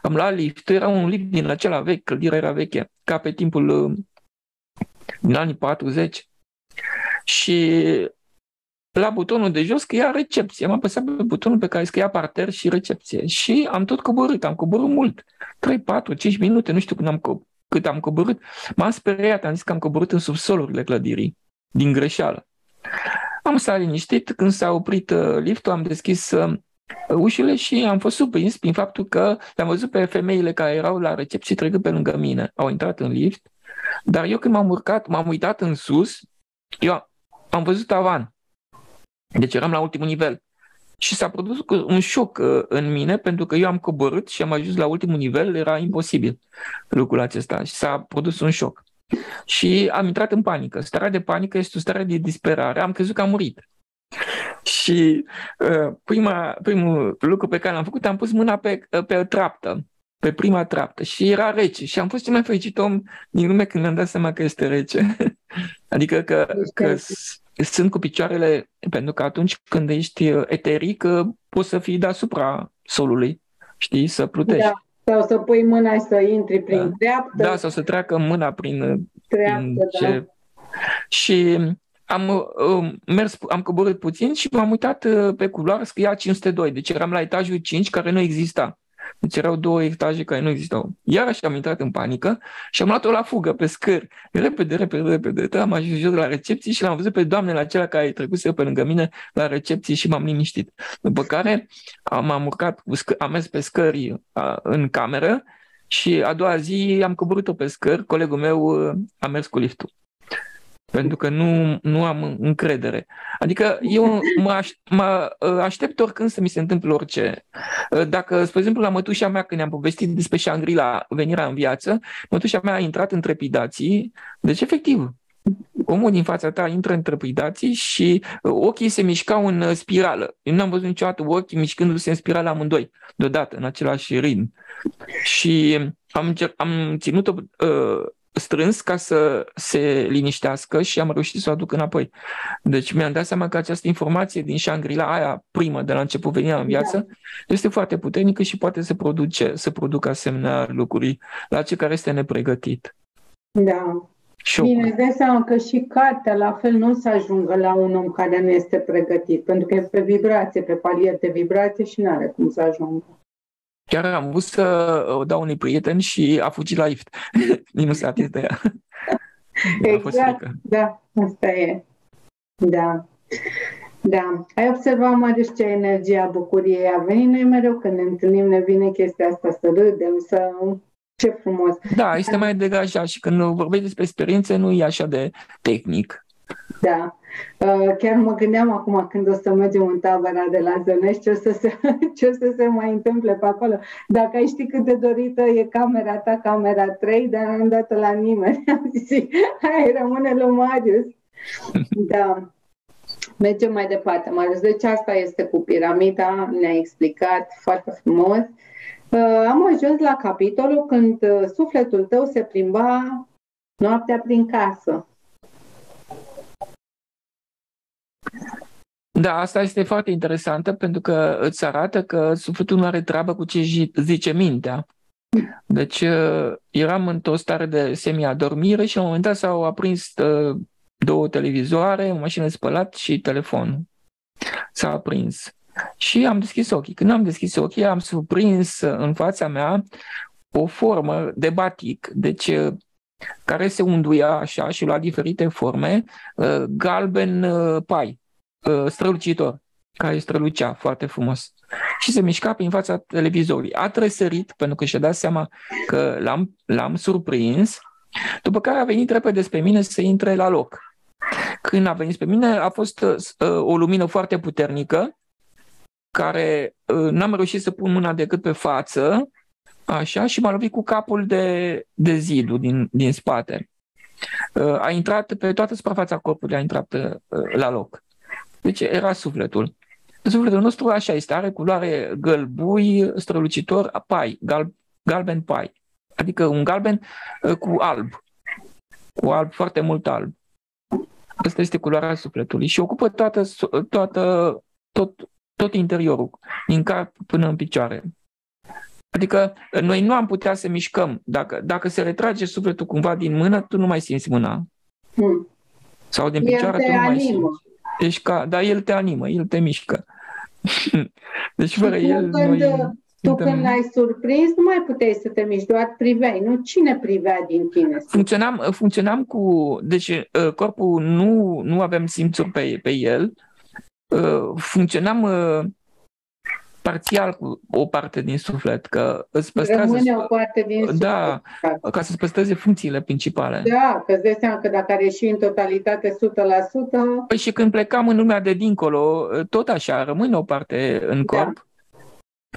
Am luat liftul, era un lift din acela vechi, clădirea era veche, ca pe timpul din anii 40, și la butonul de jos scria recepție. Am apăsat pe butonul pe care scria parter și recepție. Și am tot coborât, am coborât mult. 3, 4, 5 minute, nu știu cât am coborât. M-am speriat, am zis că am coborât în subsolurile clădirii, din greșeală. Am stat liniștit, când s-a oprit liftul, am deschis ușile și am fost surprins prin faptul că le-am văzut pe femeile care erau la recepție trecând pe lângă mine. Au intrat în lift, dar eu când m-am urcat, m-am uitat în sus, eu am văzut tavan. Deci eram la ultimul nivel. Și s-a produs un șoc în mine, pentru că eu am coborât și am ajuns la ultimul nivel, era imposibil lucrul acesta. Și s-a produs un șoc. Și am intrat în panică. Starea de panică este o stare de disperare. Am crezut că am murit. Și primul lucru pe care l-am făcut, am pus mâna pe treaptă, pe prima treaptă. Și era rece. Și am fost cel mai fericit om din lume când mi-am dat seama că este rece. Adică că sunt cu picioarele, pentru că atunci când ești eteric, poți să fii deasupra solului, știi, să plutești. Da. Sau să pui mâna să intri prin treaptă. Da, sau să treacă mâna prin treaptă, ce... da. Și am coborât puțin și m-am uitat pe culoar, scria 502. Deci eram la etajul 5, care nu exista. Deci erau două etaje care nu existau. Iarăși am intrat în panică și am luat-o la fugă pe scări. Repede. Am ajuns jos la recepții și l-am văzut pe doamnele acelea care trecuse pe lângă mine la recepții și m-am liniștit. După care m-am urcat, am mers pe scări în cameră și a doua zi am coborât-o pe scări. Colegul meu a mers cu liftul. Pentru că nu am încredere. Adică eu mă aștept oricând să mi se întâmple orice. Dacă, spre exemplu, la mătușa mea, când ne-am povestit despre Shangri-La, venirea în viață, mătușa mea a intrat în trepidații. Deci, efectiv, omul din fața ta intră în trepidații și ochii se mișcau în spirală. Eu n-am văzut niciodată ochii mișcându-se în spirală amândoi, deodată, în același ritm. Și am ținut-o... strâns ca să se liniștească și am reușit să o aduc înapoi. Deci mi-am dat seama că această informație din Shangri-La, aia primă de la început venirea în viață, este foarte puternică și poate să producă asemenea lucruri la cel care este nepregătit. Da. Șoc. Bine, îți dai seama că și cartea la fel nu o să ajungă la un om care nu este pregătit, pentru că este pe vibrație, pe palier de vibrație și nu are cum să ajungă. Chiar am vrut să o dau unui prieten și a fugit la lift. Nu s-a atins de ea. Exact, da, asta e. Da. Da. Ai observat, Marius, ce energie a bucuriei a venit. Noi mereu când ne întâlnim ne vine chestia asta să râdem, să... Ce frumos. Da, este mai degajat și când vorbești despre experiențe nu e așa de tehnic. Da. Chiar mă gândeam acum când o să mergem în tabăra de la Zănești ce o să se mai întâmple pe acolo. Dacă ai ști cât de dorită e camera ta, camera 3, dar n-am dat-o la nimeni. Am zis, hai, rămâne lui Marius. Da. Mergem mai departe, Marius. Deci asta este cu piramida, ne-a explicat foarte frumos. Am ajuns la capitolul când sufletul tău se plimba noaptea prin casă. Da, asta este foarte interesantă pentru că îți arată că sufletul nu are treabă cu ce zice mintea. Deci eram într-o stare de semi-adormire și la un moment dat s-au aprins două televizoare, o mașină de spălat și telefonul. S-a aprins. Și am deschis ochii. Când am deschis ochii, am surprins în fața mea o formă de batic. Deci care se unduia așa și lua diferite forme, galben pai, strălucitor, care strălucea foarte frumos. Și se mișca prin fața televizorului. A tresărit, pentru că și-a dat seama că l-am surprins, după care a venit repede spre mine să intre la loc. Când a venit spre mine, a fost o lumină foarte puternică, care n-am reușit să pun mâna decât pe față, așa, și m-a lovit cu capul de zidul din spate. A intrat pe toată suprafața corpului, a intrat la loc. Deci era sufletul. Sufletul nostru așa este, are culoare gălbui, strălucitor, pai, galben pai. Adică un galben cu alb. Cu alb, foarte mult alb. Asta este culoarea sufletului și ocupă tot interiorul, din cap până în picioare. Adică noi nu am putea să mișcăm. Dacă se retrage sufletul cumva din mână, tu nu mai simți mâna. Sau din picioare, tu nu mai simți. Ești ca, dar el te animă, el te mișcă. Deci fără el... Când l-ai surprins, nu mai puteai să te miști, doar priveai, nu? Cine privea din tine? Funcționam cu... Deci corpul nu aveam simțuri pe el. Funcționam parțial cu o parte din suflet, că îți păstrează... Rămâne o parte din suflet. Da, ca să-ți păstreze funcțiile principale. Da, că îți dai seama că dacă ar ieși în totalitate 100%... Păi și când plecam în lumea de dincolo, tot așa, rămâne o parte în corp. Da.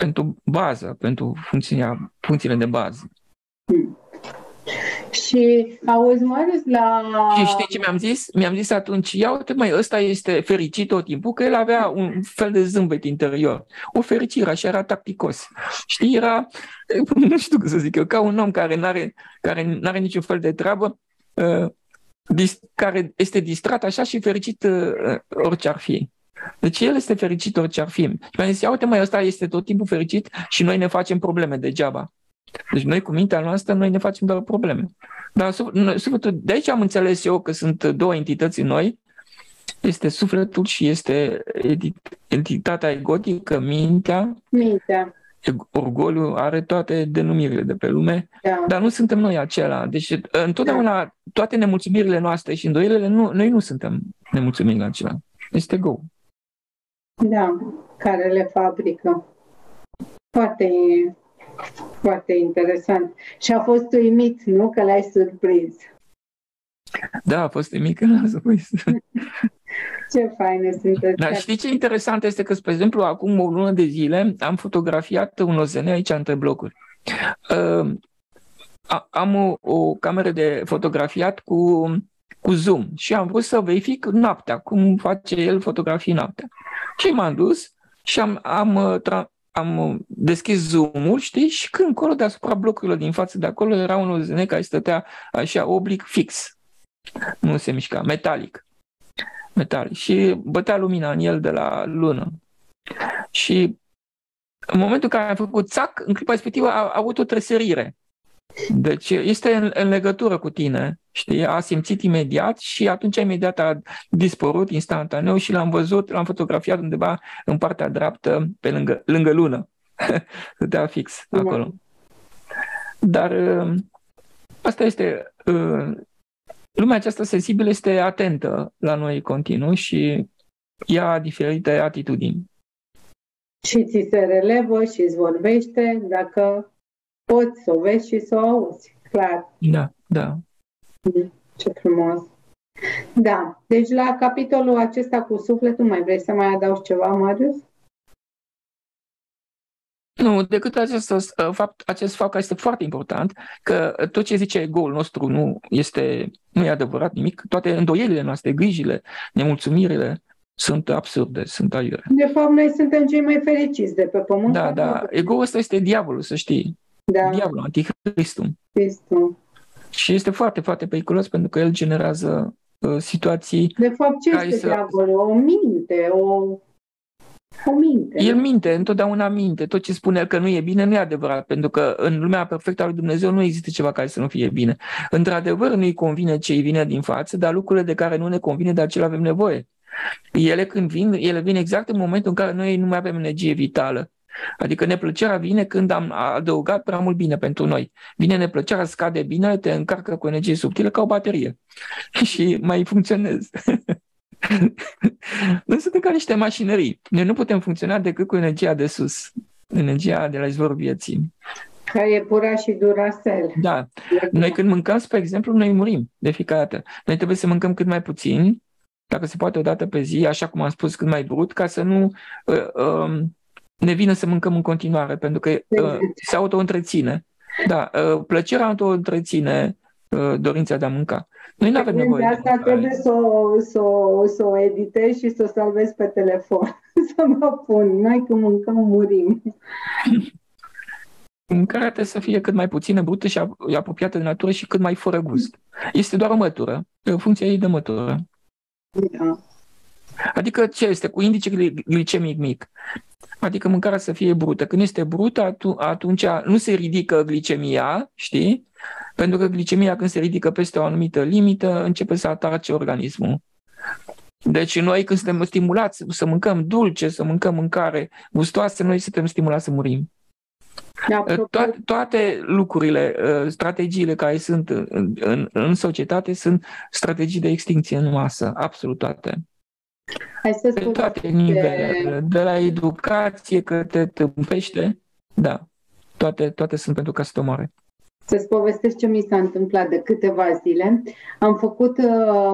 Pentru bază, pentru funcțiile de bază. Și auzi, Marius, la... Și știi ce mi-am zis? Mi-am zis atunci, ia uite mai, ăsta este fericit tot timpul, că el avea un fel de zâmbet interior. O fericire, așa era tacticos. Știi, era, nu știu cum să zic eu, ca un om care n-are niciun fel de treabă, care este distrat așa și fericit orice ar fi. Deci el este fericit orice ar fi. Și mi-am zis, ia uite mai, ăsta este tot timpul fericit și noi ne facem probleme degeaba. Deci noi cu mintea noastră, noi ne facem doar probleme. Dar sufletul, de aici am înțeles eu că sunt două entități în noi. Este sufletul și este entitatea egotică, mintea. Mintea. Orgoliul are toate denumirile de pe lume, da. Dar nu suntem noi acela. Deci întotdeauna toate nemulțumirile noastre și îndoielele, noi nu suntem nemulțumirile acela. Este go. Da, care le fabrică. Foarte, foarte interesant. Și a fost uimit, nu? Că l-ai surprins. Da, a fost uimit că l-am surprins. Ce faine sunteți. Dar știi ce interesant este că, spre exemplu, acum o lună de zile am fotografiat un OZN aici între blocuri. Am o cameră de fotografiat cu zoom și am vrut să verific noaptea, cum face el fotografii noaptea. Și m-am dus și am deschis zoom-ul, știi, și când încolo deasupra blocurilor din față de acolo era un OZN care stătea așa oblic fix. Nu se mișca, metalic. Și bătea lumina în el de la lună. Și în momentul în care am făcut țac, în clipa respectivă a avut o tresărire. Deci este în legătură cu tine, știi? A simțit imediat și atunci imediat a dispărut instantaneu și l-am văzut, l-am fotografiat undeva în partea dreaptă, pe lângă lună. Stătea fix acolo. Dar asta este... Lumea aceasta sensibilă este atentă la noi continuu și ia diferite atitudini. Și ți se relevă și îți vorbește dacă... Poți să o vezi și să o auzi, clar. Da, da. Ce frumos. Da, deci la capitolul acesta cu sufletul, mai vrei să mai adaugi ceva, Marius? Nu, decât acest fapt care este foarte important, că tot ce zice egoul nostru nu e adevărat nimic, toate îndoielile noastre, grijile, nemulțumirile, sunt absurde, sunt aiure. De fapt, noi suntem cei mai fericiți de pe pământ. Da, da, egoul ăsta este diavolul, să știi. Da. Diavolul, antichristul. Și este foarte, foarte periculos pentru că el generează situații... De fapt, ce este diavolul? O minte. El minte, întotdeauna minte. Tot ce spune el că nu e bine, nu e adevărat, pentru că în lumea perfectă a lui Dumnezeu nu există ceva care să nu fie bine. Într-adevăr, nu-i convine ce-i vine din față, dar lucrurile de care nu ne convine, de acelea avem nevoie. Ele vin exact în momentul în care noi nu mai avem energie vitală. Adică neplăcerea vine când am adăugat prea mult bine pentru noi. Vine neplăcerea, scade bine, te încarcă cu energie subtilă ca o baterie. Și mai funcționezi. Noi suntem ca niște mașinării. Noi nu putem funcționa decât cu energia de sus. Energia de la izvorul vieții. Care e pura și durasel. Da. Noi când mâncăm, spre exemplu, noi murim de fiecare dată. Noi trebuie să mâncăm cât mai puțin, dacă se poate o dată pe zi, așa cum am spus, cât mai brut, ca să nu... ne vine să mâncăm în continuare, pentru că se auto-întreține. Da, plăcerea auto-întreține dorința de a mânca. Noi nu avem nevoie de asta. De trebuie să o editez și să o salvez pe telefon. Să mă pun. Noi când mâncăm, murim. Mâncarea trebuie să fie cât mai puțină, brută și apropiată de natură și cât mai fără gust. Este doar o mătură. Funcția ei de mătură. Da. Adică ce este? Cu indice glicemic mic. Adică mâncarea să fie brută. Când este brută, atunci nu se ridică glicemia, știi? Pentru că glicemia, când se ridică peste o anumită limită, începe să atace organismul. Deci noi când suntem stimulați să mâncăm dulce, să mâncăm mâncare gustoasă, noi suntem stimulați să murim. Toate lucrurile, strategiile care sunt în societate sunt strategii de extinție în masă, absolut toate. Hai să spun toate nivelele, de la educație către tâmpește, da, toate sunt pentru ca să te omoare. Să-ți povestesc ce mi s-a întâmplat de câteva zile. Am făcut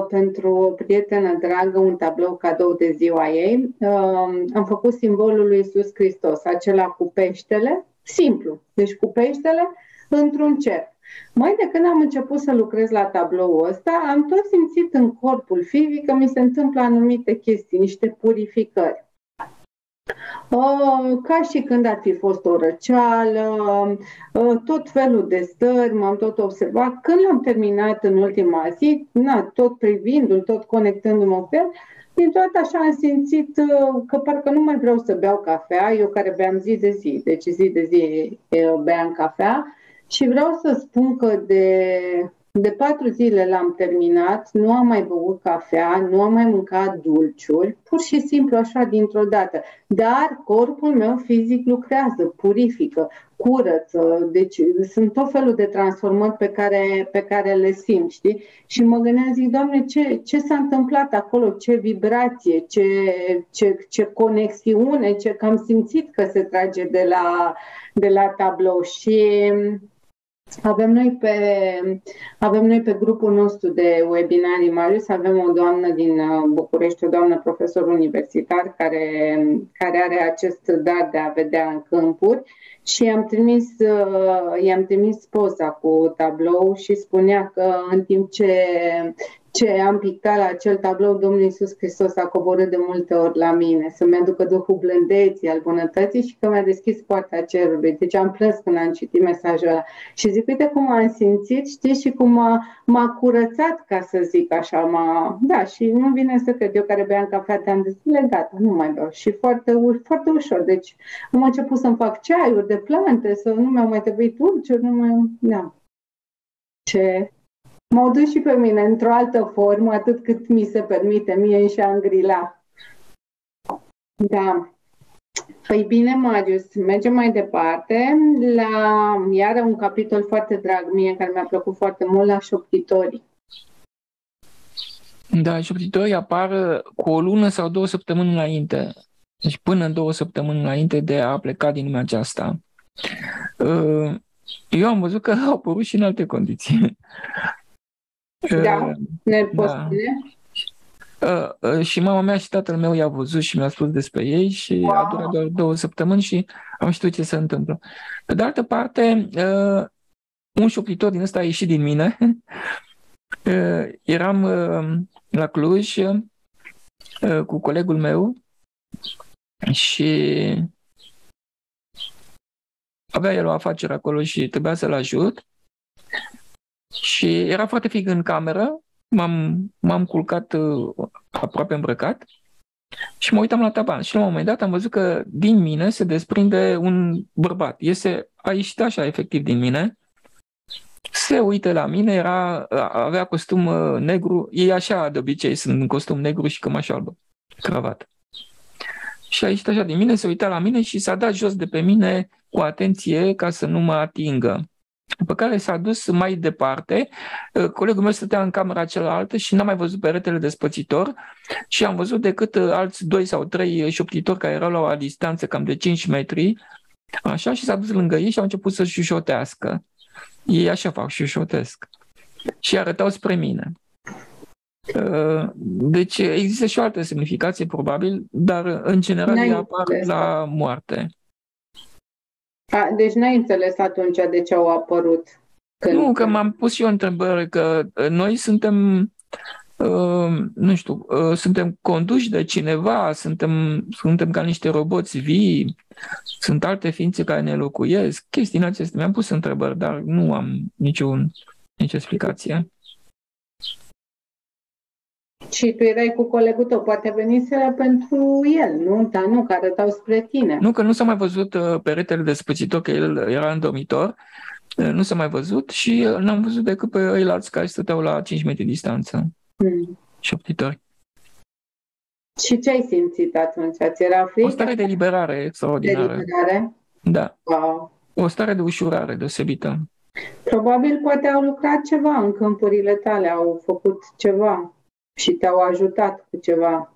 pentru o prietenă dragă un tablou cadou de ziua ei. Am făcut simbolul lui Iisus Hristos, acela cu peștele, simplu, deci cu peștele într-un cer. Mai de când am început să lucrez la tabloul ăsta, am tot simțit în corpul fizic că mi se întâmplă anumite chestii, niște purificări. Ca și când ar fi fost o răceală, tot felul de stări, m-am tot observat. Când l-am terminat în ultima zi, tot privindu-l, tot conectându-mă cu el, din toată așa am simțit că parcă nu mai vreau să beau cafea, eu care beam zi de zi, deci zi de zi beam cafea. Și vreau să spun că de 4 zile l-am terminat, nu am mai băut cafea, nu am mai mâncat dulciuri, pur și simplu așa dintr-o dată. Dar corpul meu fizic lucrează, purifică, curăță, deci sunt tot felul de transformări pe care le simt, știi? Și mă gândeam, zic, Doamne, ce s-a întâmplat acolo, ce vibrație, ce conexiune, că am simțit că se trage de la tablou. Și Avem noi pe grupul nostru de webinarii, Marius, avem o doamnă din București, o doamnă profesor universitar care are acest dar de a vedea în câmpuri și i-am trimis poza cu tablou și spunea că în timp ce am pictat la acel tablou, Domnul Iisus Hristos a coborât de multe ori la mine, să-mi aducă Duhul blândeții, al bunătății și că mi-a deschis poarta cerului. Deci am plâns când am citit mesajul ăla. Și zic, uite cum am simțit, știi, și cum m-a curățat, ca să zic așa. Da, și nu vine să cred, eu care beam cafea, de-am zis, gata, nu mai beau. Și foarte ușor. Deci am început să-mi fac ceaiuri de plante, să nu mi-au mai trebuit ulciuri, M-au dus și pe mine într-o altă formă, atât cât mi se permite, mie în Shangri-La. Da. Păi bine, Marius, mergem mai departe la, iară, un capitol foarte drag mie, care mi-a plăcut foarte mult, la șoptitorii. Da, șoptitorii apar cu o lună sau 2 săptămâni înainte. Deci până 2 săptămâni înainte de a pleca din lumea aceasta. Eu am văzut că au apărut și în alte condiții. Da, ne poți spune? Și mama mea și tatăl meu i-au văzut și mi-a spus despre ei și a durat doar 2 săptămâni și am știut ce se întâmplă. Pe de altă parte, un șopritor din ăsta a ieșit din mine. Eram la Cluj cu colegul meu și avea el o afacere acolo și trebuia să-l ajut. Și era foarte frig în cameră, m-am culcat aproape îmbrăcat și mă uitam la taban. Și la un moment dat am văzut că din mine se desprinde un bărbat. A ieșit așa efectiv din mine, se uită la mine, avea costum negru, ei așa de obicei sunt în costum negru și cămașă albă, cravată. Și a ieșit așa din mine, se uita la mine și s-a dat jos de pe mine cu atenție ca să nu mă atingă. După care s-a dus mai departe, colegul meu stătea în camera cealaltă și n-am mai văzut peretele despățitor și am văzut decât alți 2 sau 3 șoptitori care erau la o distanță cam de 5 metri, așa, și s-a dus lângă ei și au început să șușotească. Ei așa fac, șușotesc. Și arătau spre mine. Deci există și o altă semnificație, probabil, dar în general ea apar la moarte. Deci n-ai înțeles atunci de ce au apărut? Nu, că m-am pus și eu întrebări, că noi suntem, nu știu, suntem conduși de cineva, suntem ca niște roboți vii, sunt alte ființe care ne locuiesc, chestii în acestea. Mi-am pus întrebări, dar nu am nicio explicație. Și tu erai cu colegul tău, poate veniseră pentru el, nu? Dar nu, că arătau spre tine. Nu, că nu s-a mai văzut peretele despățitor, că el era în dormitor, nu s-a mai văzut și n-am văzut decât pe ei alți care stăteau la 5 metri distanță. Șoptitori. Și ce ai simțit atunci? Ți era frică? O stare de liberare extraordinară. De liberare? Da. Wow. O stare de ușurare deosebită. Probabil poate au lucrat ceva în câmpurile tale, au făcut ceva și te-au ajutat cu ceva.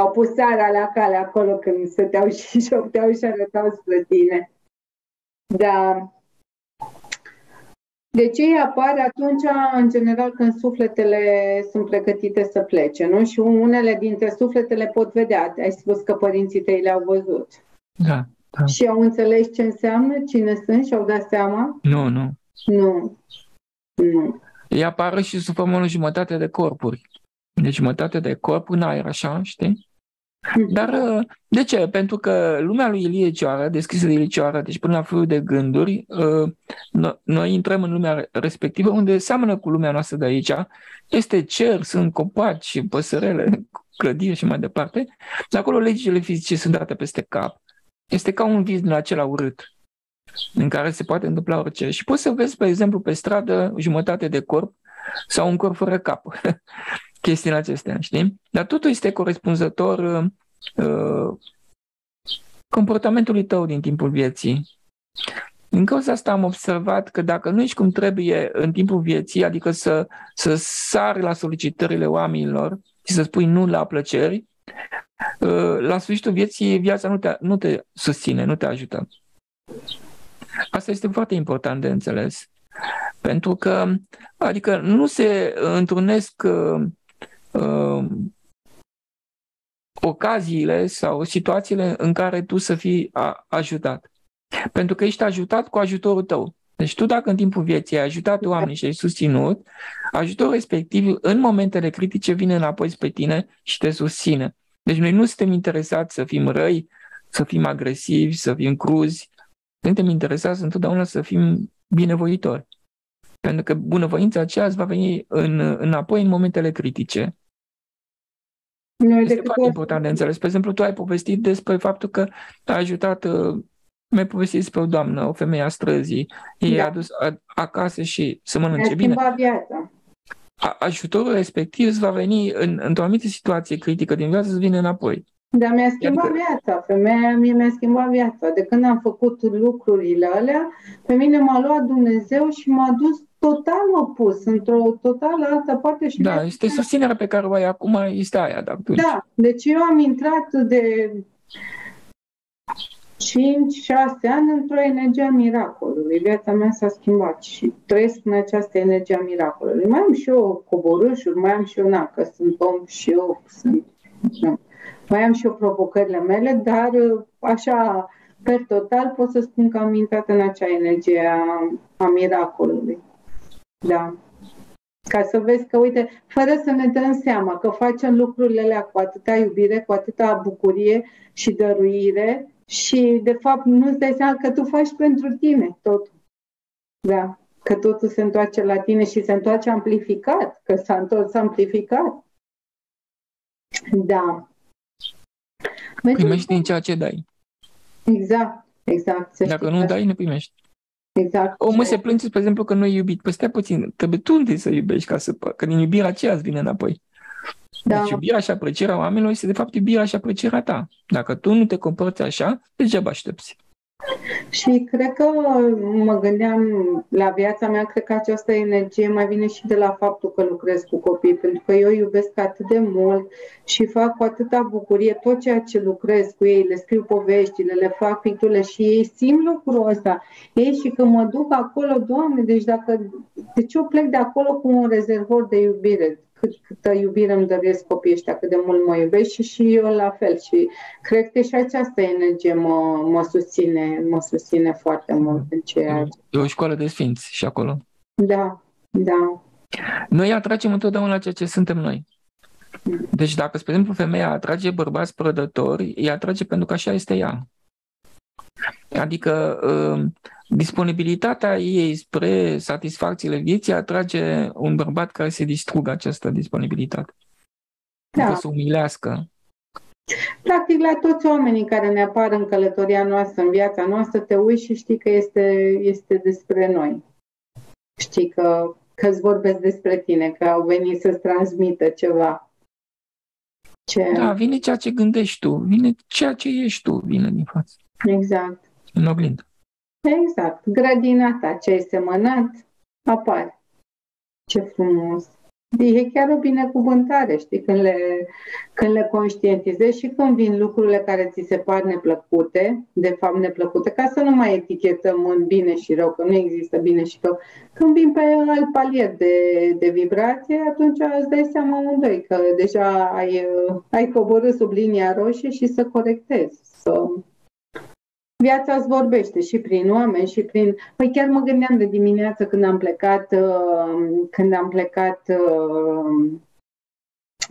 Au pus seara la cale acolo când stăteau și șopteau și arătau spre tine. Da. Deci ei apar atunci, în general, când sufletele sunt pregătite să plece, nu? Și unele dintre sufletele pot vedea. Ai spus că părinții tăi le-au văzut. Da, da. Și au înțeles ce înseamnă, cine sunt și au dat seama? Nu, nu. Nu. Nu. Ei apar și sub formă jumătate de corpuri. Deci jumătate de corp în aer, așa, știi? Dar de ce? Pentru că lumea lui Ilie Cioara, deschisă de Ilie Cioara, deci până la felul de gânduri, noi intrăm în lumea respectivă unde seamănă cu lumea noastră de aici, este cer, sunt copaci, păsărele, clădiri și mai departe, de acolo legile fizice sunt date peste cap. Este ca un vis din acela urât, în care se poate întâmpla orice. Și poți să vezi, pe exemplu, pe stradă jumătate de corp sau un corp fără cap. Chestiile acestea, știi? Dar totul este corespunzător comportamentului tău din timpul vieții. Din cauza asta am observat că dacă nu ești cum trebuie în timpul vieții, adică să sari la solicitările oamenilor și să spui nu la plăceri, la sfârșitul vieții viața nu te susține, nu te ajută. Asta este foarte important de înțeles. Pentru că, adică nu se întrunesc ocaziile sau situațiile în care tu să fii ajutat. Pentru că ești ajutat cu ajutorul tău. Deci tu dacă în timpul vieții ai ajutat oamenii și ai susținut, ajutorul respectiv în momentele critice vine înapoi spre tine și te susține. Deci noi nu suntem interesați să fim răi, să fim agresivi, să fim cruzi. Suntem interesați întotdeauna să fim binevoitori. Pentru că bunăvoința aceea îți va veni înapoi în momentele critice. Este foarte important de înțeles. Pe exemplu, tu ai povestit despre faptul că ai ajutat, mi-ai povestit despre o doamnă, o femeie a străzii, ei da. A dus acasă și să mănânce bine. Ajutorul respectiv îți va veni într-o anumită situație critică din viață, îți vine înapoi. Dar mi-a schimbat viața, femeia mie mi-a schimbat viața. De când am făcut lucrurile alea, pe mine m-a luat Dumnezeu și m-a dus total opus, într-o total altă parte. Și da, este susținerea pe care o ai acum, este aia de atunci. Da, deci eu am intrat de 5-6 ani într-o energie a miracolului. Viața mea s-a schimbat și trăiesc în această energie a miracolului. Mai am și eu coborâșuri, mai am și eu, na, că sunt om și eu sunt... Nu. Mai am și eu provocările mele, dar așa, pe total, pot să spun că am intrat în acea energie a miracolului. Da. Ca să vezi că, uite, fără să ne dăm seama că facem lucrurile alea cu atâta iubire, cu atâta bucurie și dăruire și, de fapt, nu-ți dai seama că tu faci pentru tine totul. Da. Că totul se întoarce la tine și se întoarce amplificat, că s-a întors amplificat. Da. Primești din ceea ce dai. Exact, exact. Dacă nu dai, nu primești. Exact. Omul se plânge, spre exemplu, că nu e iubit. Păi stai puțin, trebuie tu întâi să iubești, că din iubirea aceea îți vine înapoi. Da. Deci iubirea și aprecierea oamenilor este de fapt iubirea și aprecierea ta. Dacă tu nu te comporți așa, degeaba aștepți. Și cred că mă gândeam la viața mea, cred că această energie mai vine și de la faptul că lucrez cu copii, pentru că eu iubesc atât de mult și fac cu atâta bucurie tot ceea ce lucrez cu ei, le scriu poveștile, le fac picturile și ei simt lucrul ăsta. Ei și când mă duc acolo, Doamne, deci eu plec de acolo cu un rezervor de iubire. Câtă iubire îmi doresc copiii ăștia, cât de mult mă iubesc și eu la fel. Și cred că și această energie mă susține foarte mult în ceea ce... E o școală de sfinți și acolo. Da, da. Noi atragem întotdeauna ceea ce suntem noi. Deci dacă, spre exemplu, femeia atrage bărbați prădători, îi atrage pentru că așa este ea. Adică disponibilitatea ei spre satisfacțiile vieții atrage un bărbat care se distrugă această disponibilitate. Da. Că se umilească. Practic la toți oamenii care ne apar în călătoria noastră, în viața noastră, te uiți și știi că este despre noi. Știi că îți vorbesc despre tine, că au venit să-ți transmită ceva. Ce... Da, vine ceea ce gândești tu, vine ceea ce ești tu, vine din față. Exact. În oglindă. Exact. Grădina ta, ce ai semănat, apare. Ce frumos. E chiar o binecuvântare, știi, când le conștientizezi și când vin lucrurile care ți se par neplăcute, de fapt neplăcute, ca să nu mai etichetăm în bine și rău, că nu există bine și rău. Când vin pe alt paliet de vibrație, atunci îți dai seama amândoi că deja ai coborât sub linia roșie și să corectezi. Viața îți vorbește și prin oameni și prin... Păi chiar mă gândeam de dimineață când am plecat,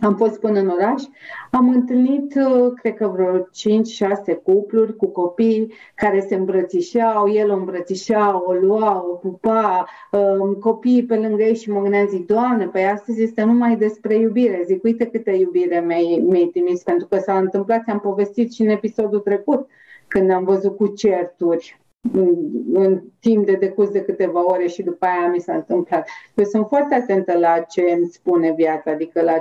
am fost până în oraș, am întâlnit, cred că vreo 5-6 cupluri cu copii care se îmbrățișeau, el o îmbrățișea, o lua, o pupa, copiii pe lângă ei și mă gândeam, zic, Doamne, păi astăzi este numai despre iubire. Zic, uite câtă iubire mi-ai trimis, pentru că s-a întâmplat, ți-am povestit și în episodul trecut, când am văzut cu certuri în timp de decurs de câteva ore și după aia mi s-a întâmplat. Eu sunt foarte atentă la ce îmi spune viața, adică la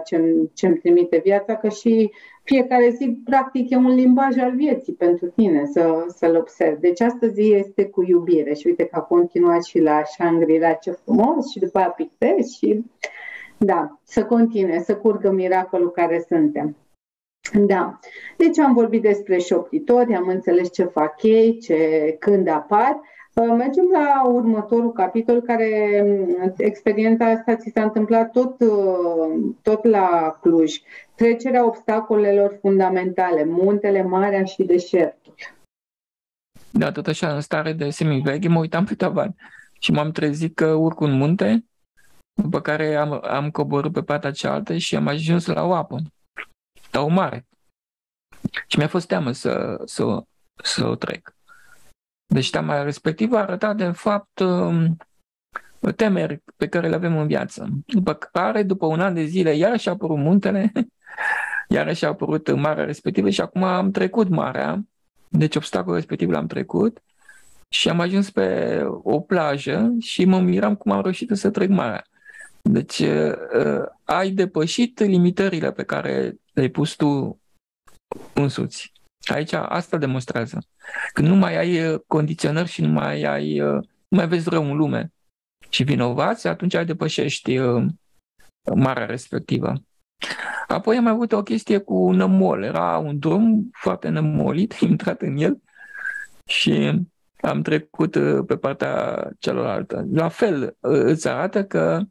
ce îmi trimite viața, că și fiecare zi, practic, e un limbaj al vieții pentru tine să-l observi. Deci astăzi este cu iubire și uite că a continuat și la Shangri-La, ce frumos, și după aia pictezi și... Da, să continue, să curgă miracolul care suntem. Da, deci am vorbit despre șoplitori, am înțeles ce fac ei, când apar. Mergem la următorul capitol, care experiența asta ți s-a întâmplat tot la Cluj. Trecerea obstacolelor fundamentale, muntele, marea și deșertul. Da, tot așa, în stare de semiveghe, mă uitam pe tavan și m-am trezit că urc un munte, după care am coborât pe partea cealaltă și am ajuns la o apă. O mare. Și mi-a fost teamă să o trec. Deci teama respectivă arăta de fapt temeri pe care le avem în viață. După care, după un an de zile, iarăși a apărut muntele, iarăși a apărut marea respectivă și acum am trecut marea, deci obstacolul respectiv l-am trecut și am ajuns pe o plajă și mă miram cum am reușit să trec marea. Deci ai depășit limitările pe care le-ai pus tu însuți. Aici asta demonstrează. Că nu mai ai condiționări și nu mai vezi rău în lume și vinovați, atunci ai depășești marea respectivă. Apoi am avut o chestie cu nămol. Era un drum foarte nămolit, intrat în el și am trecut pe partea cealaltă. La fel îți arată că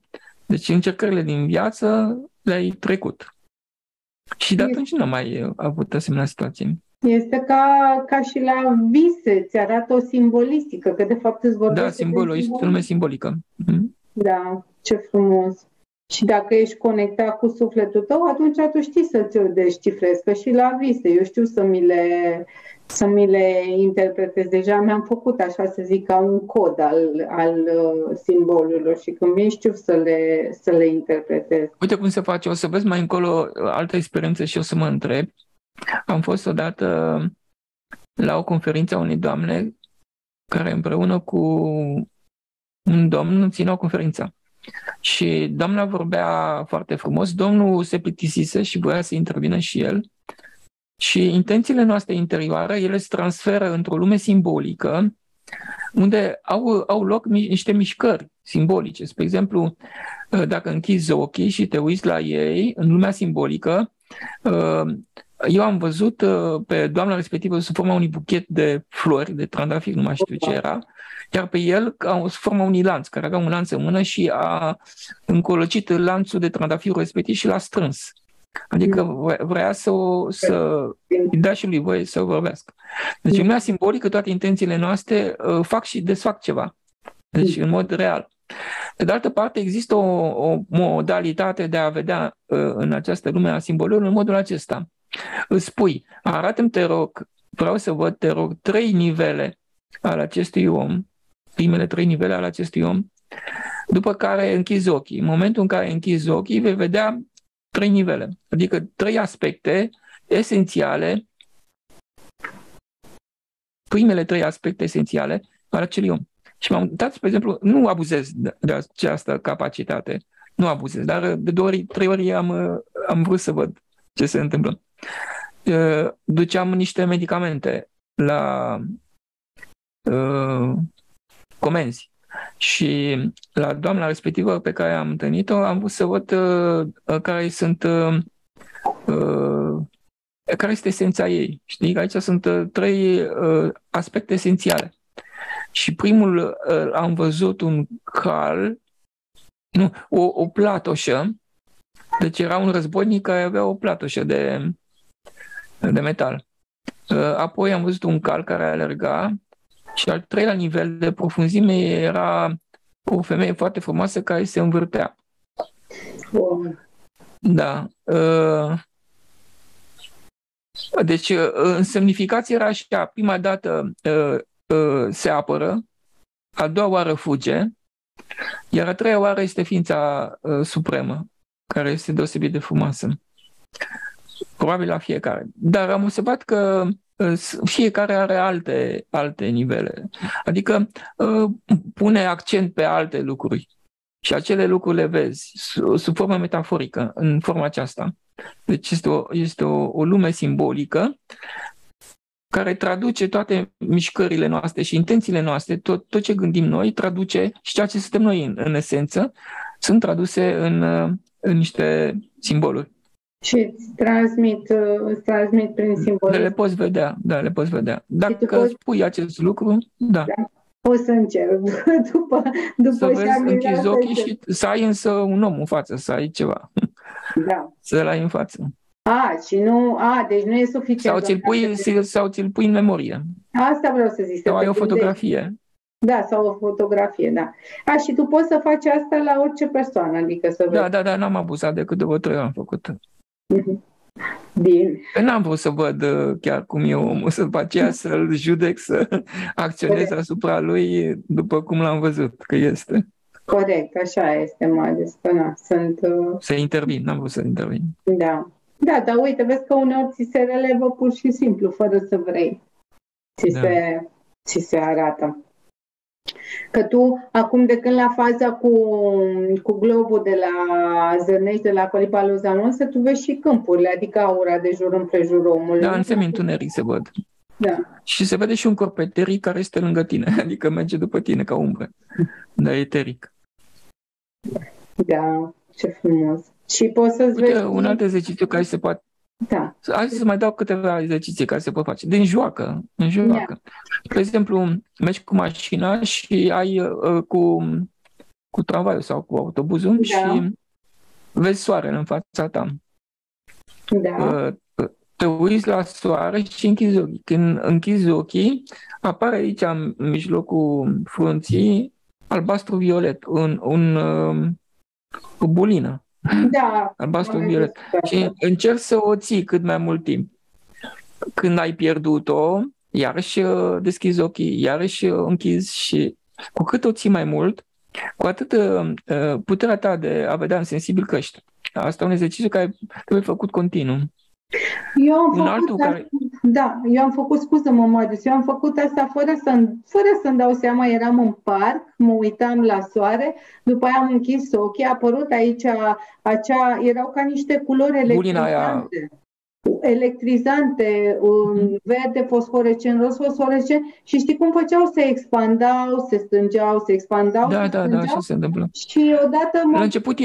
deci încercările din viață le-ai trecut. Și de atunci nu am mai avut asemenea situații. Este ca și la vise, ți arată o simbolistică, că de fapt îți vorbește. Da, simbolul, este o lume simbolică. Da, ce frumos. Și dacă ești conectat cu sufletul tău, atunci tu știi să-ți o descifrezi, că și la vise, eu știu să mi le interpretez. Deja mi-am făcut, așa să zic, ca un cod al simbolurilor și când vin știu să le interpretez. Uite cum se face, o să vezi mai încolo altă experiență și o să mă întreb. Am fost odată la o conferință a unei doamne care împreună cu un domn ținea o conferință. Și doamna vorbea foarte frumos, domnul se plictisise și voia să intervină și el. Și intențiile noastre interioare, ele se transferă într-o lume simbolică, unde au loc niște mișcări simbolice. Spre exemplu, dacă închizi ochii și te uiți la ei, în lumea simbolică, eu am văzut pe doamna respectivă sub forma unui buchet de flori, de trandafiri, nu mai știu ce era, iar pe el sub forma unui lanț, care avea un lanț în mână și a încolăcit lanțul de trandafiri respectiv și l-a strâns. Adică vrea să-i dea și lui voie să vorbească. Deci, în lumea simbolică, toate intențiile noastre fac și desfac ceva. Deci, în mod real. De altă parte, există o modalitate de a vedea în această lume a simbolurilor în modul acesta. Îți spui, arată-mi, te rog, vreau să văd, te rog, trei nivele ale acestui om, primele trei nivele ale acestui om, după care închizi ochii. În momentul în care închizi ochii, vei vedea trei nivele, adică trei aspecte esențiale, primele trei aspecte esențiale ale acelui om. Și m-am uitat, spre exemplu, nu abuzez de această capacitate, nu abuzez, dar de 2 ori, 3 ori am vrut să văd ce se întâmplă. Duceam niște medicamente la comenzi și la doamna respectivă pe care am întâlnit-o am vrut să văd care sunt care este esența ei. Știi? Aici sunt trei aspecte esențiale. Și primul, am văzut un cal, nu, o platoșă, deci era un războinic care avea o platoșă de metal. Apoi am văzut un cal care alerga și al treilea nivel de profunzime era o femeie foarte frumoasă care se învârtea. Da. Deci, în semnificație era așa, prima dată se apără, a doua oară fuge, iar a treia oară este ființa supremă, care este deosebit de frumoasă. Probabil la fiecare. Dar am observat că fiecare are alte nivele. Adică pune accent pe alte lucruri. Și acele lucruri le vezi sub formă metaforică, în forma aceasta. Deci este o lume simbolică care traduce toate mișcările noastre și intențiile noastre, tot ce gândim noi, traduce și ceea ce suntem noi în esență, sunt traduse în niște simboluri. Și îți transmit prin simboluri. Le poți vedea, da, le poți vedea. Dacă spui acest lucru, da. Poți să încerc. După să închizi ochii și să ai însă un om în față, să ai ceva. Da. Să-l ai în față. Deci nu e suficient. Sau ți-l pui în memorie. Asta vreau să zic. Sau ai o fotografie. Da, sau o fotografie, da. Și tu poți să faci asta la orice persoană, adică să vezi. Da, n-am abuzat decât de o trei am făcut. Bine. N-am vrut să văd chiar cum e omul, să fac aceea, să-l judec, să acționez asupra lui după cum l-am văzut că este. Corect, așa este, Marius. Să intervin, n-am vrut să intervin. Da. Da, dar uite, vezi că uneori ți se relevă pur și simplu, fără să vrei. Ți se arată. Că tu, acum de când la faza cu globul de la Zănești, de la Colipa lui Zanon, tu vezi și câmpurile, adică aura de jur împrejurul omului. Da, în semi-întuneric se văd. Da. Și se vede și un corp eteric care este lângă tine, adică merge după tine ca umbră, dar e eteric. Da, ce frumos. Și poți să-ți vezi... un alt exercițiu care se poate... Da. Hai să mai dau câteva exerciții care se pot face. Din joacă. De exemplu, mergi cu mașina și ai cu tramvaiul sau cu autobuzul și vezi soarele în fața ta. Da. Te uiți la soare și închizi ochii. Când închizi ochii, apare aici în mijlocul frunții albastru-violet, o bulină. Da. Albastru-violet. Și încerci să o ții cât mai mult timp. Când ai pierdut-o, iarăși deschizi ochii, iarăși închizi și cu cât o ții mai mult, cu atât puterea ta de a vedea în sensibil crește. Asta e un exercițiu care trebuie făcut continuu. Eu am făcut asta fără să-mi dau seama, eram în parc, mă uitam la soare, după aia am închis ochii, a apărut aici, erau ca niște culori electrizante, verde, fosforescent, roz, fosforescent, și știi cum făceau? Se expandau, se strângeau, se expandau. Da, așa se întâmplă. Și odată la început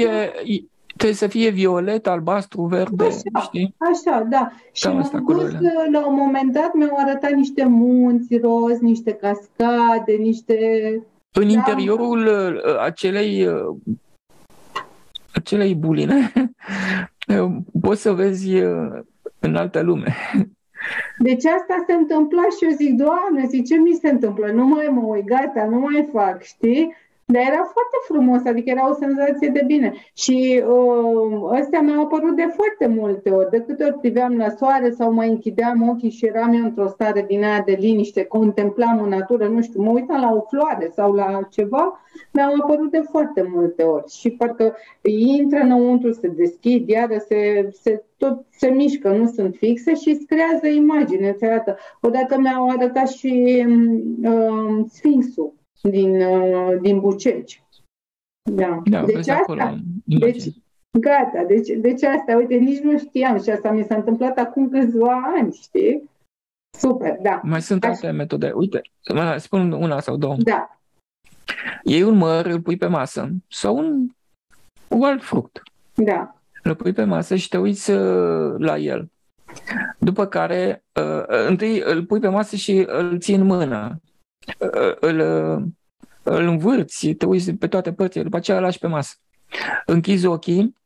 trebuie să fie violet, albastru, verde, știi? Așa, da. Și m-am dus, la un moment dat mi-au arătat niște munți roz, niște cascade, niște... În interiorul acelei buline poți să vezi în altă lume. Deci asta se întâmpla și eu zic, Doamne, ce mi se întâmplă? Nu mai mă uit, gata, nu mai fac, știi? Dar era foarte frumos, adică era o senzație de bine. Și astea mi-au apărut de foarte multe ori. De câte ori priveam la soare sau mai închideam ochii și eram eu într-o stare din aia de liniște, contemplam în natură, nu știu, mă uitam la o floare sau la ceva, mi-au apărut de foarte multe ori. Și parcă intră înăuntru, se deschid, iară tot se mișcă, nu sunt fixe și îți creează imagine, ți arată. Odată mi-au arătat și Sfinxul din Bucegi. Da. Deci asta. Gata, deci asta, uite, nici nu știam și asta mi s-a întâmplat acum câțiva ani, știi? Super, da. Mai sunt alte metode. Uite, spun una sau două. Da. Iei un măr, îl pui pe masă sau un alt fruct. Da. Îl pui pe masă și te uiți la el. După care, întâi îl pui pe masă și îl ții în mână. Îl învârți, te uiți pe toate părțile, după aceea îl lași pe masă. Închizi ochii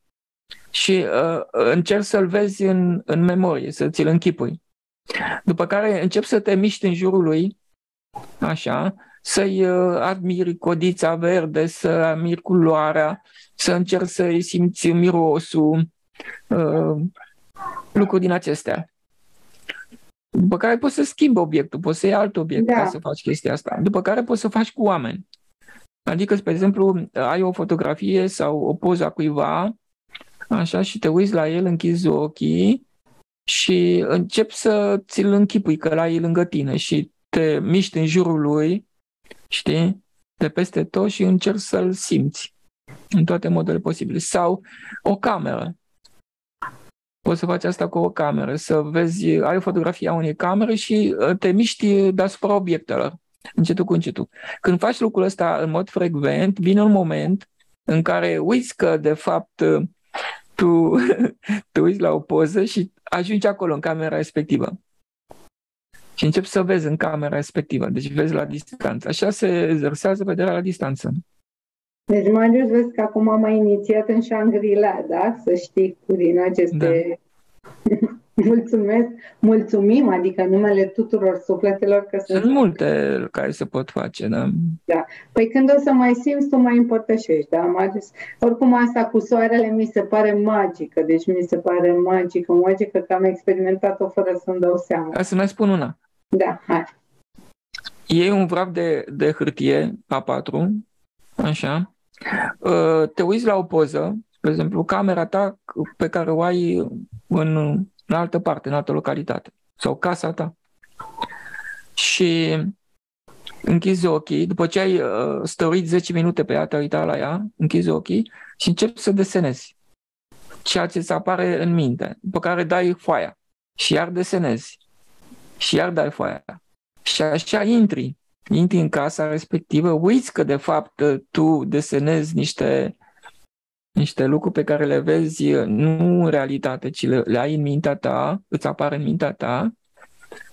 și încerci să-l vezi în memorie, să ți-l închipui. După care începi să te miști în jurul lui, așa, să-i admiri codița verde, să admiri culoarea, să încerci să-i simți mirosul, lucruri din acestea. După care poți să schimbi obiectul, poți să iei alt obiect ca să faci chestia asta. După care poți să faci cu oameni. Adică, spre exemplu, ai o fotografie sau o poză a cuiva, așa, și te uiți la el, închizi ochii și începi să ți-l închipui că l-ai lângă tine și te miști în jurul lui, știi, de peste tot și încerci să-l simți în toate modurile posibile. Sau o cameră. Poți să faci asta cu o cameră, să vezi, ai o fotografie a unei camere și te miști deasupra obiectelor, încetul cu încetul. Când faci lucrul ăsta în mod frecvent, vine un moment în care uiți că, de fapt, tu uiți la o poză și ajungi acolo, în camera respectivă. Și începi să vezi în camera respectivă, deci vezi la distanță. Așa se exersează vederea la distanță. Deci, Marius, vezi că acum am mai inițiat în Shangri-La, da? Să știi, din aceste... Da. Mulțumesc, mulțumim, adică numele tuturor sufletelor că sunt multe care se pot face, da? Da. Păi când o să mai simți, tu mai împărtășești, da, Marius? Oricum asta cu soarele mi se pare magică, deci mi se pare magică că am experimentat-o fără să-mi dau seama. Ca să mai spun una. Da, hai. Iei un vraf de hârtie A4, așa, te uiți la o poză, de exemplu, camera ta pe care o ai în altă parte, în altă localitate, sau casa ta. Și închizi ochii, după ce ai stăruit 10 minute pe ea, te-ai uitat la ea, închizi ochii și începi să desenezi ceea ce îți apare în minte, după care dai foaia și iar desenezi și iar dai foaia. Și așa intri în casa respectivă, uiți că de fapt tu desenezi niște lucruri pe care le vezi nu în realitate, ci le ai în mintea ta, îți apar în mintea ta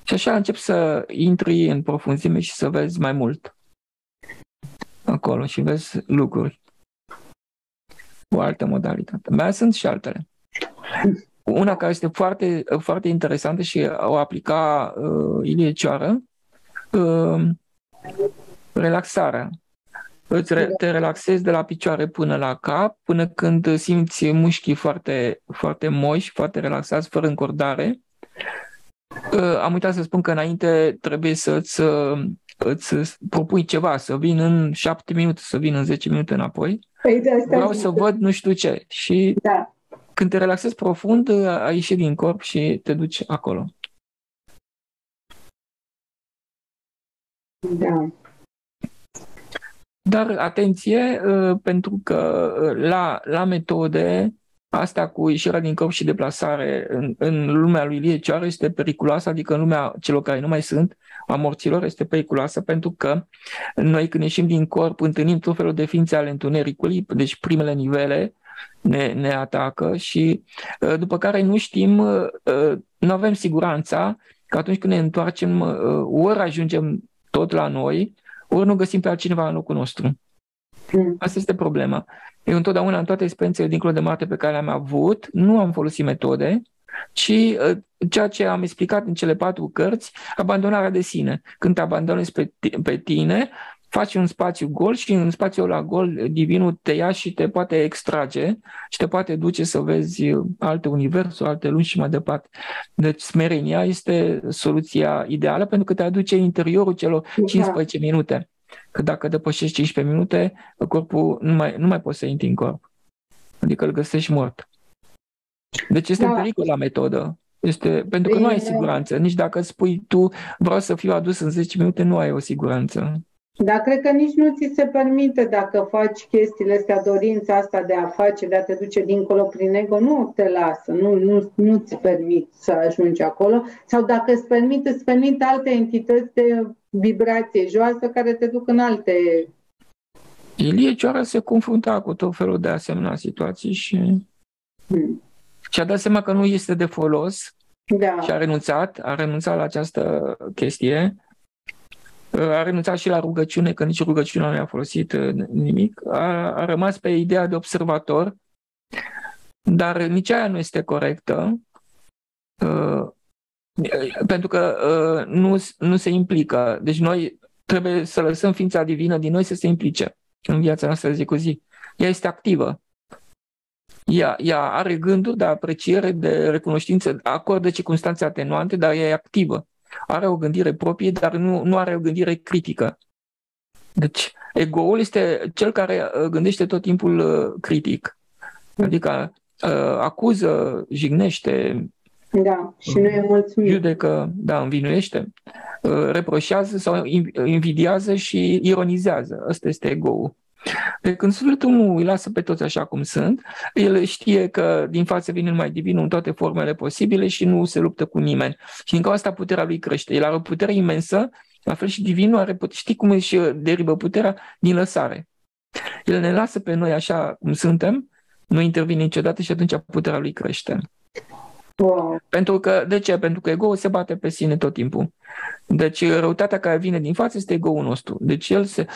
și așa începi să intri în profunzime și să vezi mai mult acolo și vezi lucruri. O altă modalitate. Mai sunt și altele. Una care este foarte, foarte interesantă și o aplica Ilie Cioara, relaxarea. Te relaxezi de la picioare până la cap, până când simți mușchii foarte, foarte moși, foarte relaxați, fără încordare. Am uitat să spun că înainte trebuie să îți propui ceva, să vin în 7 minute, să vin în 10 minute înapoi. Păi de asta vreau să văd nu știu ce. Și da. Când te relaxezi profund, ai ieșit din corp și te duci acolo. Da. Dar atenție, pentru că la metode, asta cu ieșirea din corp și deplasare în lumea lui Ilie Cioara este periculoasă, adică în lumea celor care nu mai sunt, a morților, este periculoasă pentru că noi când ieșim din corp întâlnim tot felul de ființe ale întunericului, deci primele nivele ne atacă și după care nu știm, nu avem siguranța că atunci când ne întoarcem, ori ajungem tot la noi, ori nu găsim pe altcineva în locul nostru. Asta este problema. Eu întotdeauna, în toate experiențele dincolo de moarte pe care le-am avut, nu am folosit metode, ci ceea ce am explicat în cele 4 cărți, abandonarea de sine. Când te abandonezi pe tine, faci un spațiu gol și în spațiul ăla gol, divinul te ia și te poate extrage și te poate duce să vezi alte universuri, alte lumi și mai departe. Deci smerenia este soluția ideală pentru că te aduce în interiorul celor 15 minute. Că dacă depășești 15 minute, corpul nu mai poți să intri în corp. Adică îl găsești mort. Deci este în pericol la metodă. Este, pentru că nu ai siguranță. Nici dacă spui tu vreau să fiu adus în 10 minute, nu ai o siguranță. Dar cred că nici nu ți se permite dacă faci chestiile astea, dorința asta de a face, de a te duce dincolo prin ego, nu te lasă, nu ți permiți să ajungi acolo. Sau dacă îți permite, îți permite alte entități de vibrație joasă care te duc în alte... Ilie Cioara se confrunta cu tot felul de asemenea situații și și-a dat seama că nu este de folos și a renunțat la această chestie. A renunțat și la rugăciune, că nici rugăciunea nu i-a folosit nimic. A rămas pe ideea de observator, dar nici aia nu este corectă, pentru că nu se implică. Deci noi trebuie să lăsăm ființa divină din noi să se implice în viața noastră zi cu zi. Ea este activă. Ea are gânduri de apreciere, de recunoștință, acordă circunstanțe atenuante, dar ea e activă. Are o gândire proprie, dar nu are o gândire critică. Deci, ego-ul este cel care gândește tot timpul critic. Adică acuză, jignește, și nu e mulțumit. Judecă, învinuiește, reproșează sau invidiază și ironizează. Asta este ego-ul. De când sufletul nu îi lasă pe toți așa cum sunt, el știe că din față vine numai divinul în toate formele posibile și nu se luptă cu nimeni. Și din cauza asta puterea lui crește. El are o putere imensă, la fel și divinul are putere. Știi cum își derivă puterea? Din lăsare. El ne lasă pe noi așa cum suntem, nu intervine niciodată și atunci puterea lui crește. Wow. Pentru că, de ce? Pentru că ego-ul se bate pe sine tot timpul. Deci răutatea care vine din față este ego-ul nostru. Deci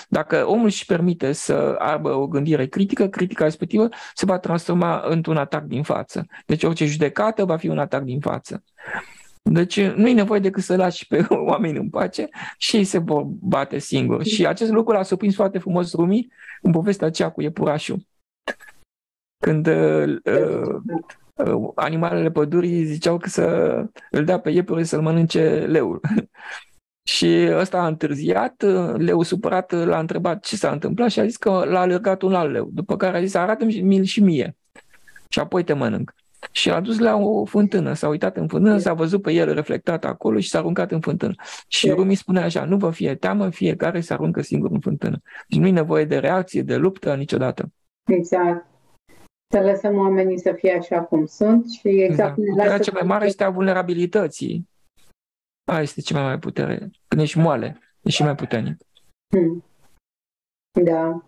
dacă omul își permite să aibă o gândire critică, critica respectivă se va transforma într-un atac din față. Deci orice judecată va fi un atac din față. Deci nu e nevoie decât să lași pe oameni în pace și ei se vor bate singuri. Și acest lucru l-a surprins foarte frumos Rumi în povestea aceea cu iepurașul. Când... animalele pădurii ziceau că să îl dea pe iepure să-l mănânce leul. Și ăsta a întârziat, leul supărat l-a întrebat ce s-a întâmplat și a zis că l-a alergat un alt leu. După care a zis, arată-mi și mie și apoi te mănânc. Și l-a dus la o fântână, s-a uitat în fântână, s-a văzut pe el reflectat acolo și s-a aruncat în fântână. Și Rumi spune așa, nu vă fie teamă, fiecare se aruncă singur în fântână. Deci nu e nevoie de reacție, de luptă niciodată. Exact. Să lăsăm oamenii să fie așa cum sunt și exact... Puterea cea mai mare este a vulnerabilității. Aia este cea mai mare putere. Când ești moale, ești mai puternic. Da.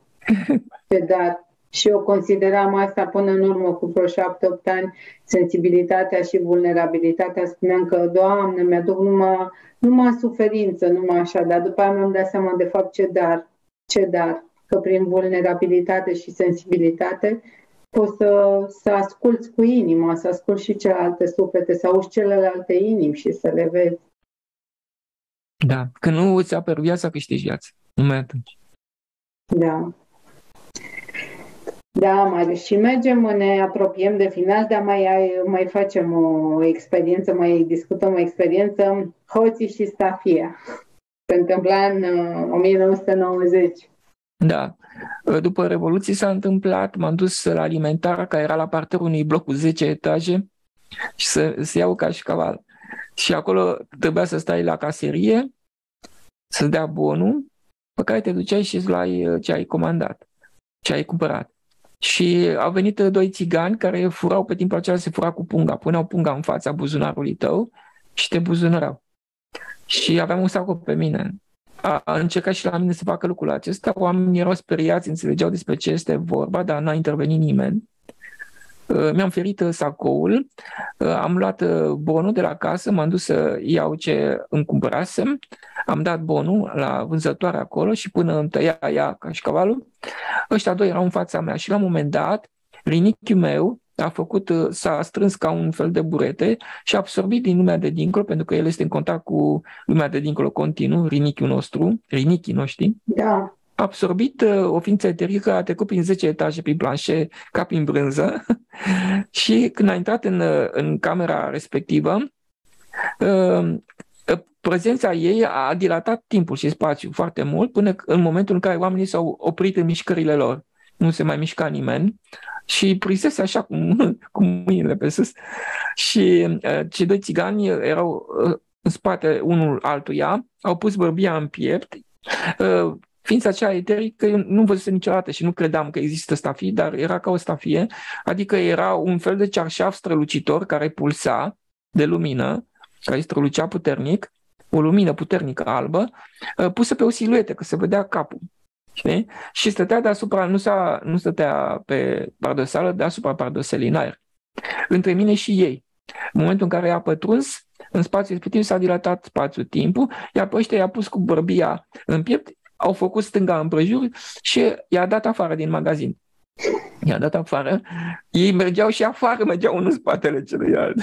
Dar și eu consideram asta până în urmă cu vreo 7-8 ani, sensibilitatea și vulnerabilitatea. Spuneam că, Doamne, mi-aduc numai suferință, numai așa. Dar după aia mi-am dat seama de fapt ce dar. Că prin vulnerabilitate și sensibilitate... poți să asculți cu inima, să asculți și celelalte suflete, să auzi celelalte inimi și să le vezi. Da, că nu îți aperi viața, câștigi viața. Numai atunci. Da. Da, Marius, și ne apropiem de final, dar mai facem o experiență, mai discutăm o experiență, hoții și stafia. Se întâmpla în 1990. Da. După Revoluție s-a întâmplat, m-am dus la alimentară, care era la parterul unui bloc cu 10 etaje și să iau ca și caval. Și acolo trebuia să stai la caserie, să dea bonul, pe care te duceai și îți luai ce ai comandat, ce ai cumpărat. Și au venit doi țigani care furau, pe timpul acela se fura cu punga, puneau punga în fața buzunarului tău și te buzunărau. Și aveam un sac pe mine. A încercat și la mine să facă lucrul acesta. Oamenii erau speriați, înțelegeau despre ce este vorba, dar n-a intervenit nimeni. Mi-am ferit sacoul, am luat bonul de la casă, m-am dus să iau ce îmi cumpărasem, am dat bonul la vânzătoare acolo și până îmi tăia ea ca și cavalul, ăștia doi erau în fața mea și la un moment dat, rinichiul meu s-a strâns ca un fel de burete și a absorbit din lumea de dincolo, pentru că el este în contact cu lumea de dincolo continuu, rinichii noștri. Da. A absorbit o ființă eterică, a trecut prin 10 etaje, prin planșe, ca prin brânză și când a intrat în camera respectivă, prezența ei a dilatat timpul și spațiul foarte mult până în momentul în care oamenii s-au oprit în mișcările lor. Nu se mai mișca nimeni și prisese așa cu mâinile pe sus și cei doi țigani erau în spate unul altuia, au pus bărbia în piept, Ființa aceea eterică, eu nu văzusem niciodată și nu credeam că există stafie, dar era ca o stafie, adică era un fel de cearșaf strălucitor care pulsa de lumină, care strălucea puternic, o lumină puternică albă, pusă pe o siluetă, că se vedea capul. Știi? Și stătea deasupra, nu stătea pe pardoseală, deasupra pardoselei în aer. Între mine și ei. În momentul în care i-a pătruns, în spațiul respectiv s-a dilatat spațiul-timpul, iar pe ăștia i-a pus cu bărbia în piept, au făcut stânga împrejur și i-a dat afară din magazin. I-a dat afară. Ei mergeau și afară, mergeau unul în spatele celuilalt.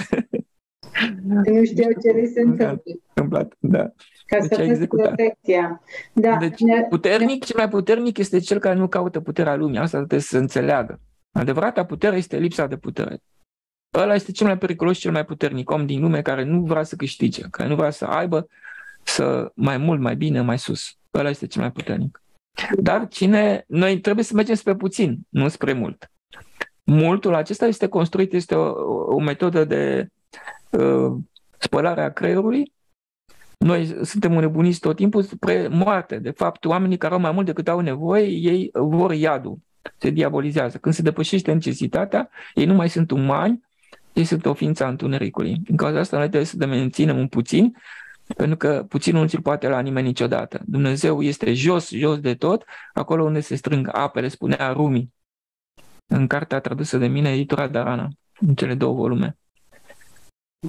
Nu știau ce li se întâmplă. Da. Ca deci să faci protecția. Da. Deci, puternic, cel mai puternic este cel care nu caută puterea lumii. Asta trebuie să se înțeleagă. Adevărata putere este lipsa de putere. Ăla este cel mai periculos și cel mai puternic om din lume care nu vrea să câștige, care nu vrea să aibă să mai mult, mai bine, mai sus. Ăla este cel mai puternic. Dar noi trebuie să mergem spre puțin, nu spre mult. Multul acesta este construit, este o metodă de spălare a creierului. Noi suntem înnebuniți tot timpul spre moarte. De fapt, oamenii care au mai mult decât au nevoie, ei vor iadul. Se diabolizează. Când se depășește necesitatea, ei nu mai sunt umani, ei sunt o ființă a întunericului. În cauza asta, noi trebuie să menținem un puțin, pentru că puținul nu ți-l poate la nimeni niciodată. Dumnezeu este jos, jos de tot, acolo unde se strâng apele, spunea Rumi, în cartea tradusă de mine, editura Dharana, în cele două volume.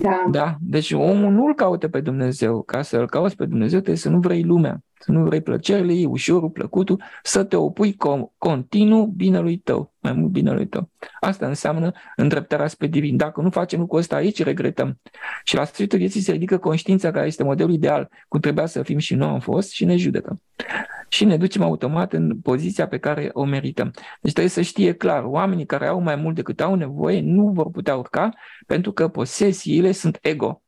Da. Da? Deci omul nu-l caută pe Dumnezeu. Ca să-l cauți pe Dumnezeu trebuie să nu vrei lumea, să nu vrei plăcerile ei, ușorul, plăcutul, să te opui continuu binelui tău, mai mult binelui tău. Asta înseamnă îndreptarea spre divin. Dacă nu facem lucrul ăsta aici, regretăm. Și la sfârșitul vieții se ridică conștiința care este modelul ideal, cum trebuia să fim și noi am fost, și ne judecăm. Și ne ducem automat în poziția pe care o merităm. Deci trebuie să știe clar, oamenii care au mai mult decât au nevoie nu vor putea urca, pentru că posesiile sunt ego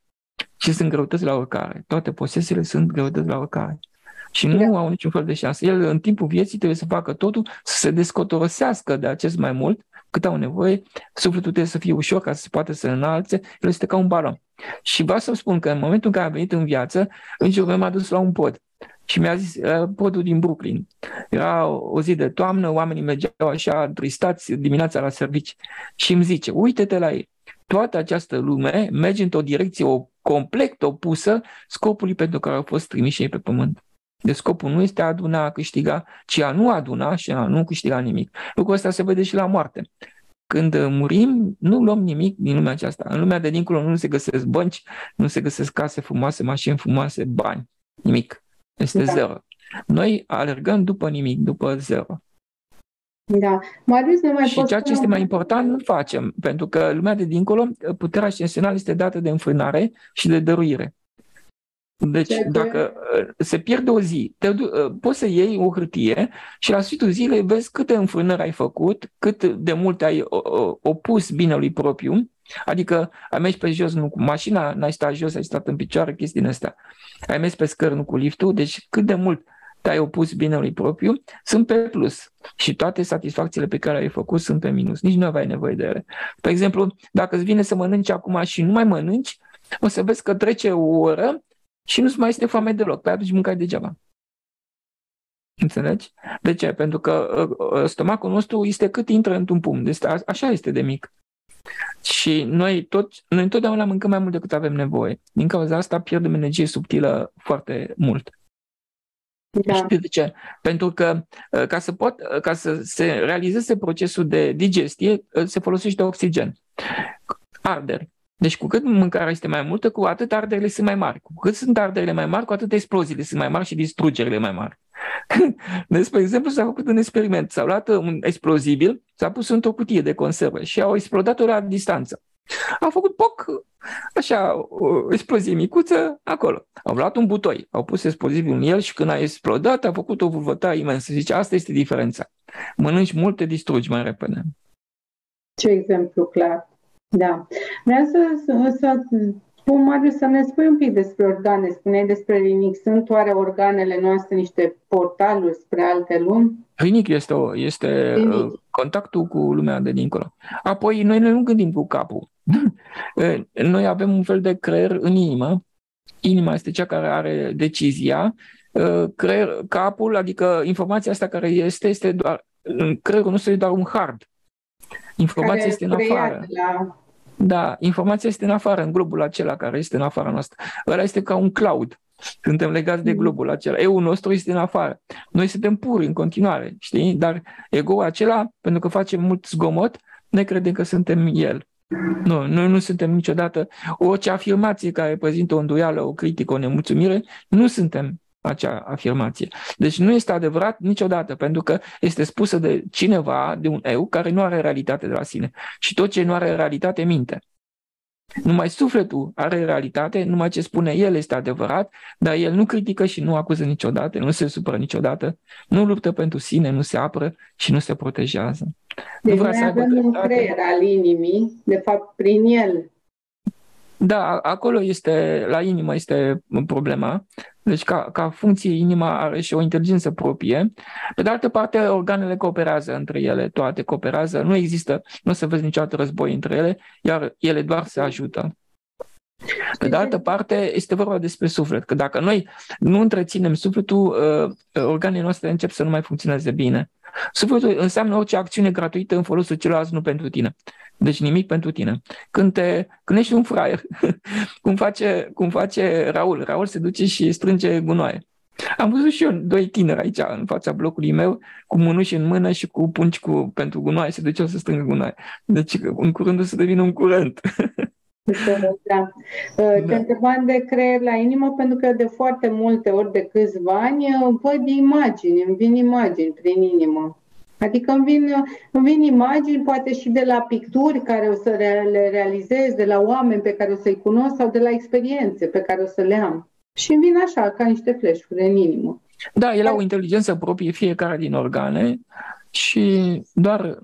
și sunt greutăți la urcare. Toate posesiile sunt greutăți la urcare. Și nu au niciun fel de șansă. El în timpul vieții trebuie să facă totul, să se descotorosească de acest mai mult cât au nevoie. Sufletul trebuie să fie ușor ca să se poată să înalțe. El este ca un balon. Și vreau să-mi spun că în momentul în care am venit în viață, îngerul m-a dus la un pod. Și mi-a zis, podul din Brooklyn. Era o zi de toamnă, oamenii mergeau așa tristați dimineața la servici. Și îmi zice, uite-te la ei. Toată această lume merge într-o direcție complet opusă scopului pentru care au fost trimiși ei pe pământ. Deci scopul nu este a aduna, a câștiga, ci a nu aduna și a nu câștiga nimic. Lucrul ăsta se vede și la moarte. Când murim, nu luăm nimic din lumea aceasta. În lumea de dincolo nu se găsesc bănci, nu se găsesc case frumoase, mașini frumoase, bani. Nimic. Este zero. Noi alergăm după nimic, după zero. Da. Marius, nu mai și ceea ce este mai important nu facem, pentru că lumea de dincolo, puterea ascensională este dată de înfrânare și de dăruire. Deci dacă se pierde o zi, poți să iei o hârtie și la sfârșitul zilei vezi câte înfrânări ai făcut, cât de mult ai opus binelui propriu, adică ai mers pe jos, nu cu mașina, n-ai stat jos, ai stat în picioare, chestii din astea. Ai mers pe scări, nu cu liftul, deci cât de mult te-ai opus binelui propriu, sunt pe plus. Și toate satisfacțiile pe care le-ai făcut sunt pe minus. Nici nu aveai nevoie de ele. De exemplu, dacă îți vine să mănânci acum și nu mai mănânci, o să vezi că trece o oră și nu-ți mai este foame deloc. Păi atunci mâncai degeaba. Înțelegi? De ce? Pentru că stomacul nostru este cât intră într-un pumn. Deci așa este de mic. Și noi întotdeauna mâncăm mai mult decât avem nevoie. Din cauza asta pierdem energie subtilă foarte mult. Da. Știi de ce? Pentru că ca să se realizeze procesul de digestie, se folosește oxigen. Arderi. Deci cu cât mâncarea este mai multă, cu atât arderile sunt mai mari. Cu cât sunt arderile mai mari, cu atât exploziile sunt mai mari și distrugerile mai mari. Deci, spre exemplu, s-a făcut un experiment. S-a luat un explozibil, s-a pus într-o cutie de conservă și au explodat-o la distanță. Au făcut poc, așa, o explozie micuță acolo. Au luat un butoi, au pus explozibil în el și când a explodat, a făcut o vâlvătaie imensă. Zice, asta este diferența. Mănânci mult, te distrugi mai repede. Ce exemplu clar. Da. Vreau să spun, Marius, să ne spui un pic despre organe. Spuneai despre rinic. Sunt oare organele noastre niște portaluri spre alte lumi? Rinic este contactul cu lumea de dincolo. Apoi, noi nu gândim cu capul. Noi avem un fel de creier în inimă. Inima este cea care are decizia creier, capul, adică informația asta care este doar, creierul nostru este doar un hard. Informația este în afară. Da, informația este în afară, în globul acela care este în afara noastră. Ăla este ca un cloud. Suntem legați de globul acela. Eu-ul nostru este în afară. Noi suntem puri în continuare, știi? Dar ego-ul acela, pentru că face mult zgomot, ne credem că suntem el. Nu, noi nu suntem niciodată. Orice afirmație care prezintă o îndoială, o critică, o nemulțumire, nu suntem acea afirmație. Deci nu este adevărat niciodată, pentru că este spusă de cineva, de un eu, care nu are realitate de la sine. Și tot ce nu are realitate minte. Numai sufletul are realitate, numai ce spune el este adevărat, dar el nu critică și nu acuză niciodată, nu se supără niciodată, nu luptă pentru sine, nu se apără și nu se protejează. Deci nu vrea să avem un creier al inimii, de fapt prin el. Da, acolo este, la inimă este problema. Deci ca funcție inima are și o inteligență proprie. Pe de altă parte, organele cooperează între ele, toate cooperează. Nu există, nu se vezi niciodată război între ele, iar ele doar se ajută. Pe de altă parte, este vorba despre suflet, că dacă noi nu întreținem sufletul, organele noastre încep să nu mai funcționeze bine. Sufletul înseamnă orice acțiune gratuită în folosul celorlalți, nu pentru tine. Deci nimic pentru tine. Când ești un fraier, cum face Raul. Raul se duce și strânge gunoaie. Am văzut și eu doi tineri aici, în fața blocului meu, cu mânuși în mână și cu pungi pentru gunoaie. Se duceau să strângă gunoaie. Deci în curând o să devină un curent. Da. Te întrebam de creier la inimă, pentru că de foarte multe ori, de câțiva ani, văd imagini, îmi vin imagini prin inimă. Adică îmi vin imagini, poate și de la picturi care o să le realizez, de la oameni pe care o să-i cunosc sau de la experiențe pe care o să le am. Și îmi vin așa, ca niște flash-uri în inimă. Da, ele au o inteligență proprie, fiecare din organe, și doar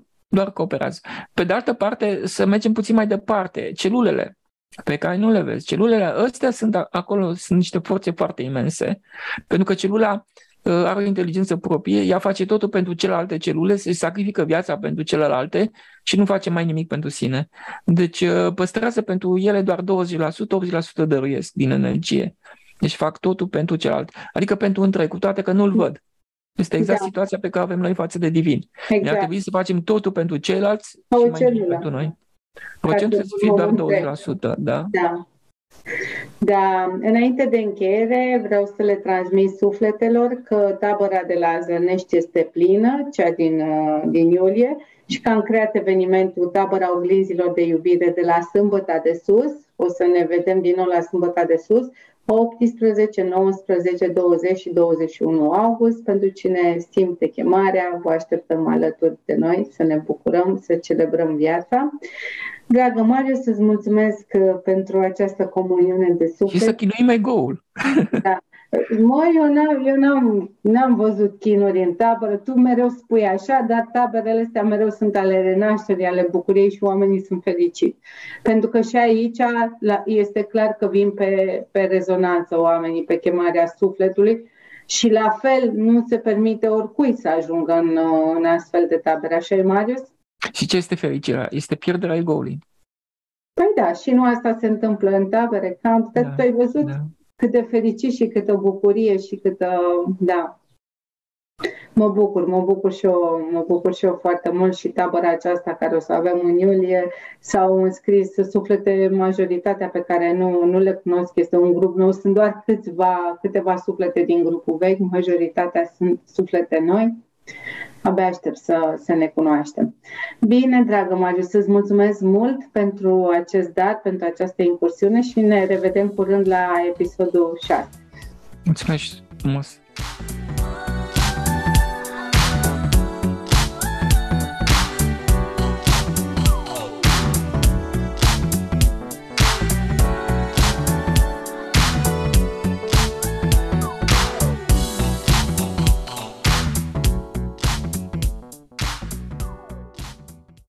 cooperează. Pe de altă parte, să mergem puțin mai departe, celulele pe care nu le vezi. Celulele astea sunt acolo, sunt niște forțe foarte imense, pentru că celula are o inteligență proprie, ea face totul pentru celelalte celule, se sacrifică viața pentru celelalte și nu face mai nimic pentru sine. Deci păstrează pentru ele doar 20%, 80% dăruiesc din energie. Deci fac totul pentru celălalt. Adică pentru întreg, cu toate că nu-l văd. Este exact situația pe care avem noi față de divin. Exact. Ar trebui să facem totul pentru ceilalți și mai nimic pentru noi. Procentul să fie doar 20%. Da. Înainte de încheiere, vreau să le transmit sufletelor că tabăra de la Zănești este plină, cea din iulie, și că am creat evenimentul Tabăra Oglinzilor de Iubire de la Sâmbăta de Sus. O să ne vedem din nou la Sâmbăta de Sus, 18, 19, 20 și 21 august. Pentru cine simte chemarea, vă așteptăm alături de noi să ne bucurăm, să celebrăm viața. Dragă Marius, îți mulțumesc pentru această comuniune de suflet. Și să chinuim ego-ul. Da. Măi, eu n-am văzut chinuri în tabără. Tu mereu spui așa, dar taberele astea mereu sunt ale renașterii, ale bucuriei și oamenii sunt fericiți. Pentru că și aici este clar că vin pe rezonanță oamenii, pe chemarea sufletului și la fel nu se permite oricui să ajungă în astfel de tabere. Așa e, Marius? Și ce este fericirea? Este pierderea ego-ului. Păi da, și nu asta se întâmplă în tabere. Tu ai văzut? Da. Câtă fericire și câtă bucurie și câtă... Da. Mă bucur și eu foarte mult și tabăra aceasta care o să avem în iulie. S-au înscris suflete, majoritatea pe care nu le cunosc, este un grup nou. Sunt doar câteva suflete din grupul vechi, majoritatea sunt suflete noi. Abia aștept să ne cunoaștem. Bine, dragă Marius, îți mulțumesc mult pentru acest dat, pentru această incursiune și ne revedem curând la episodul 6. Mulțumesc frumos!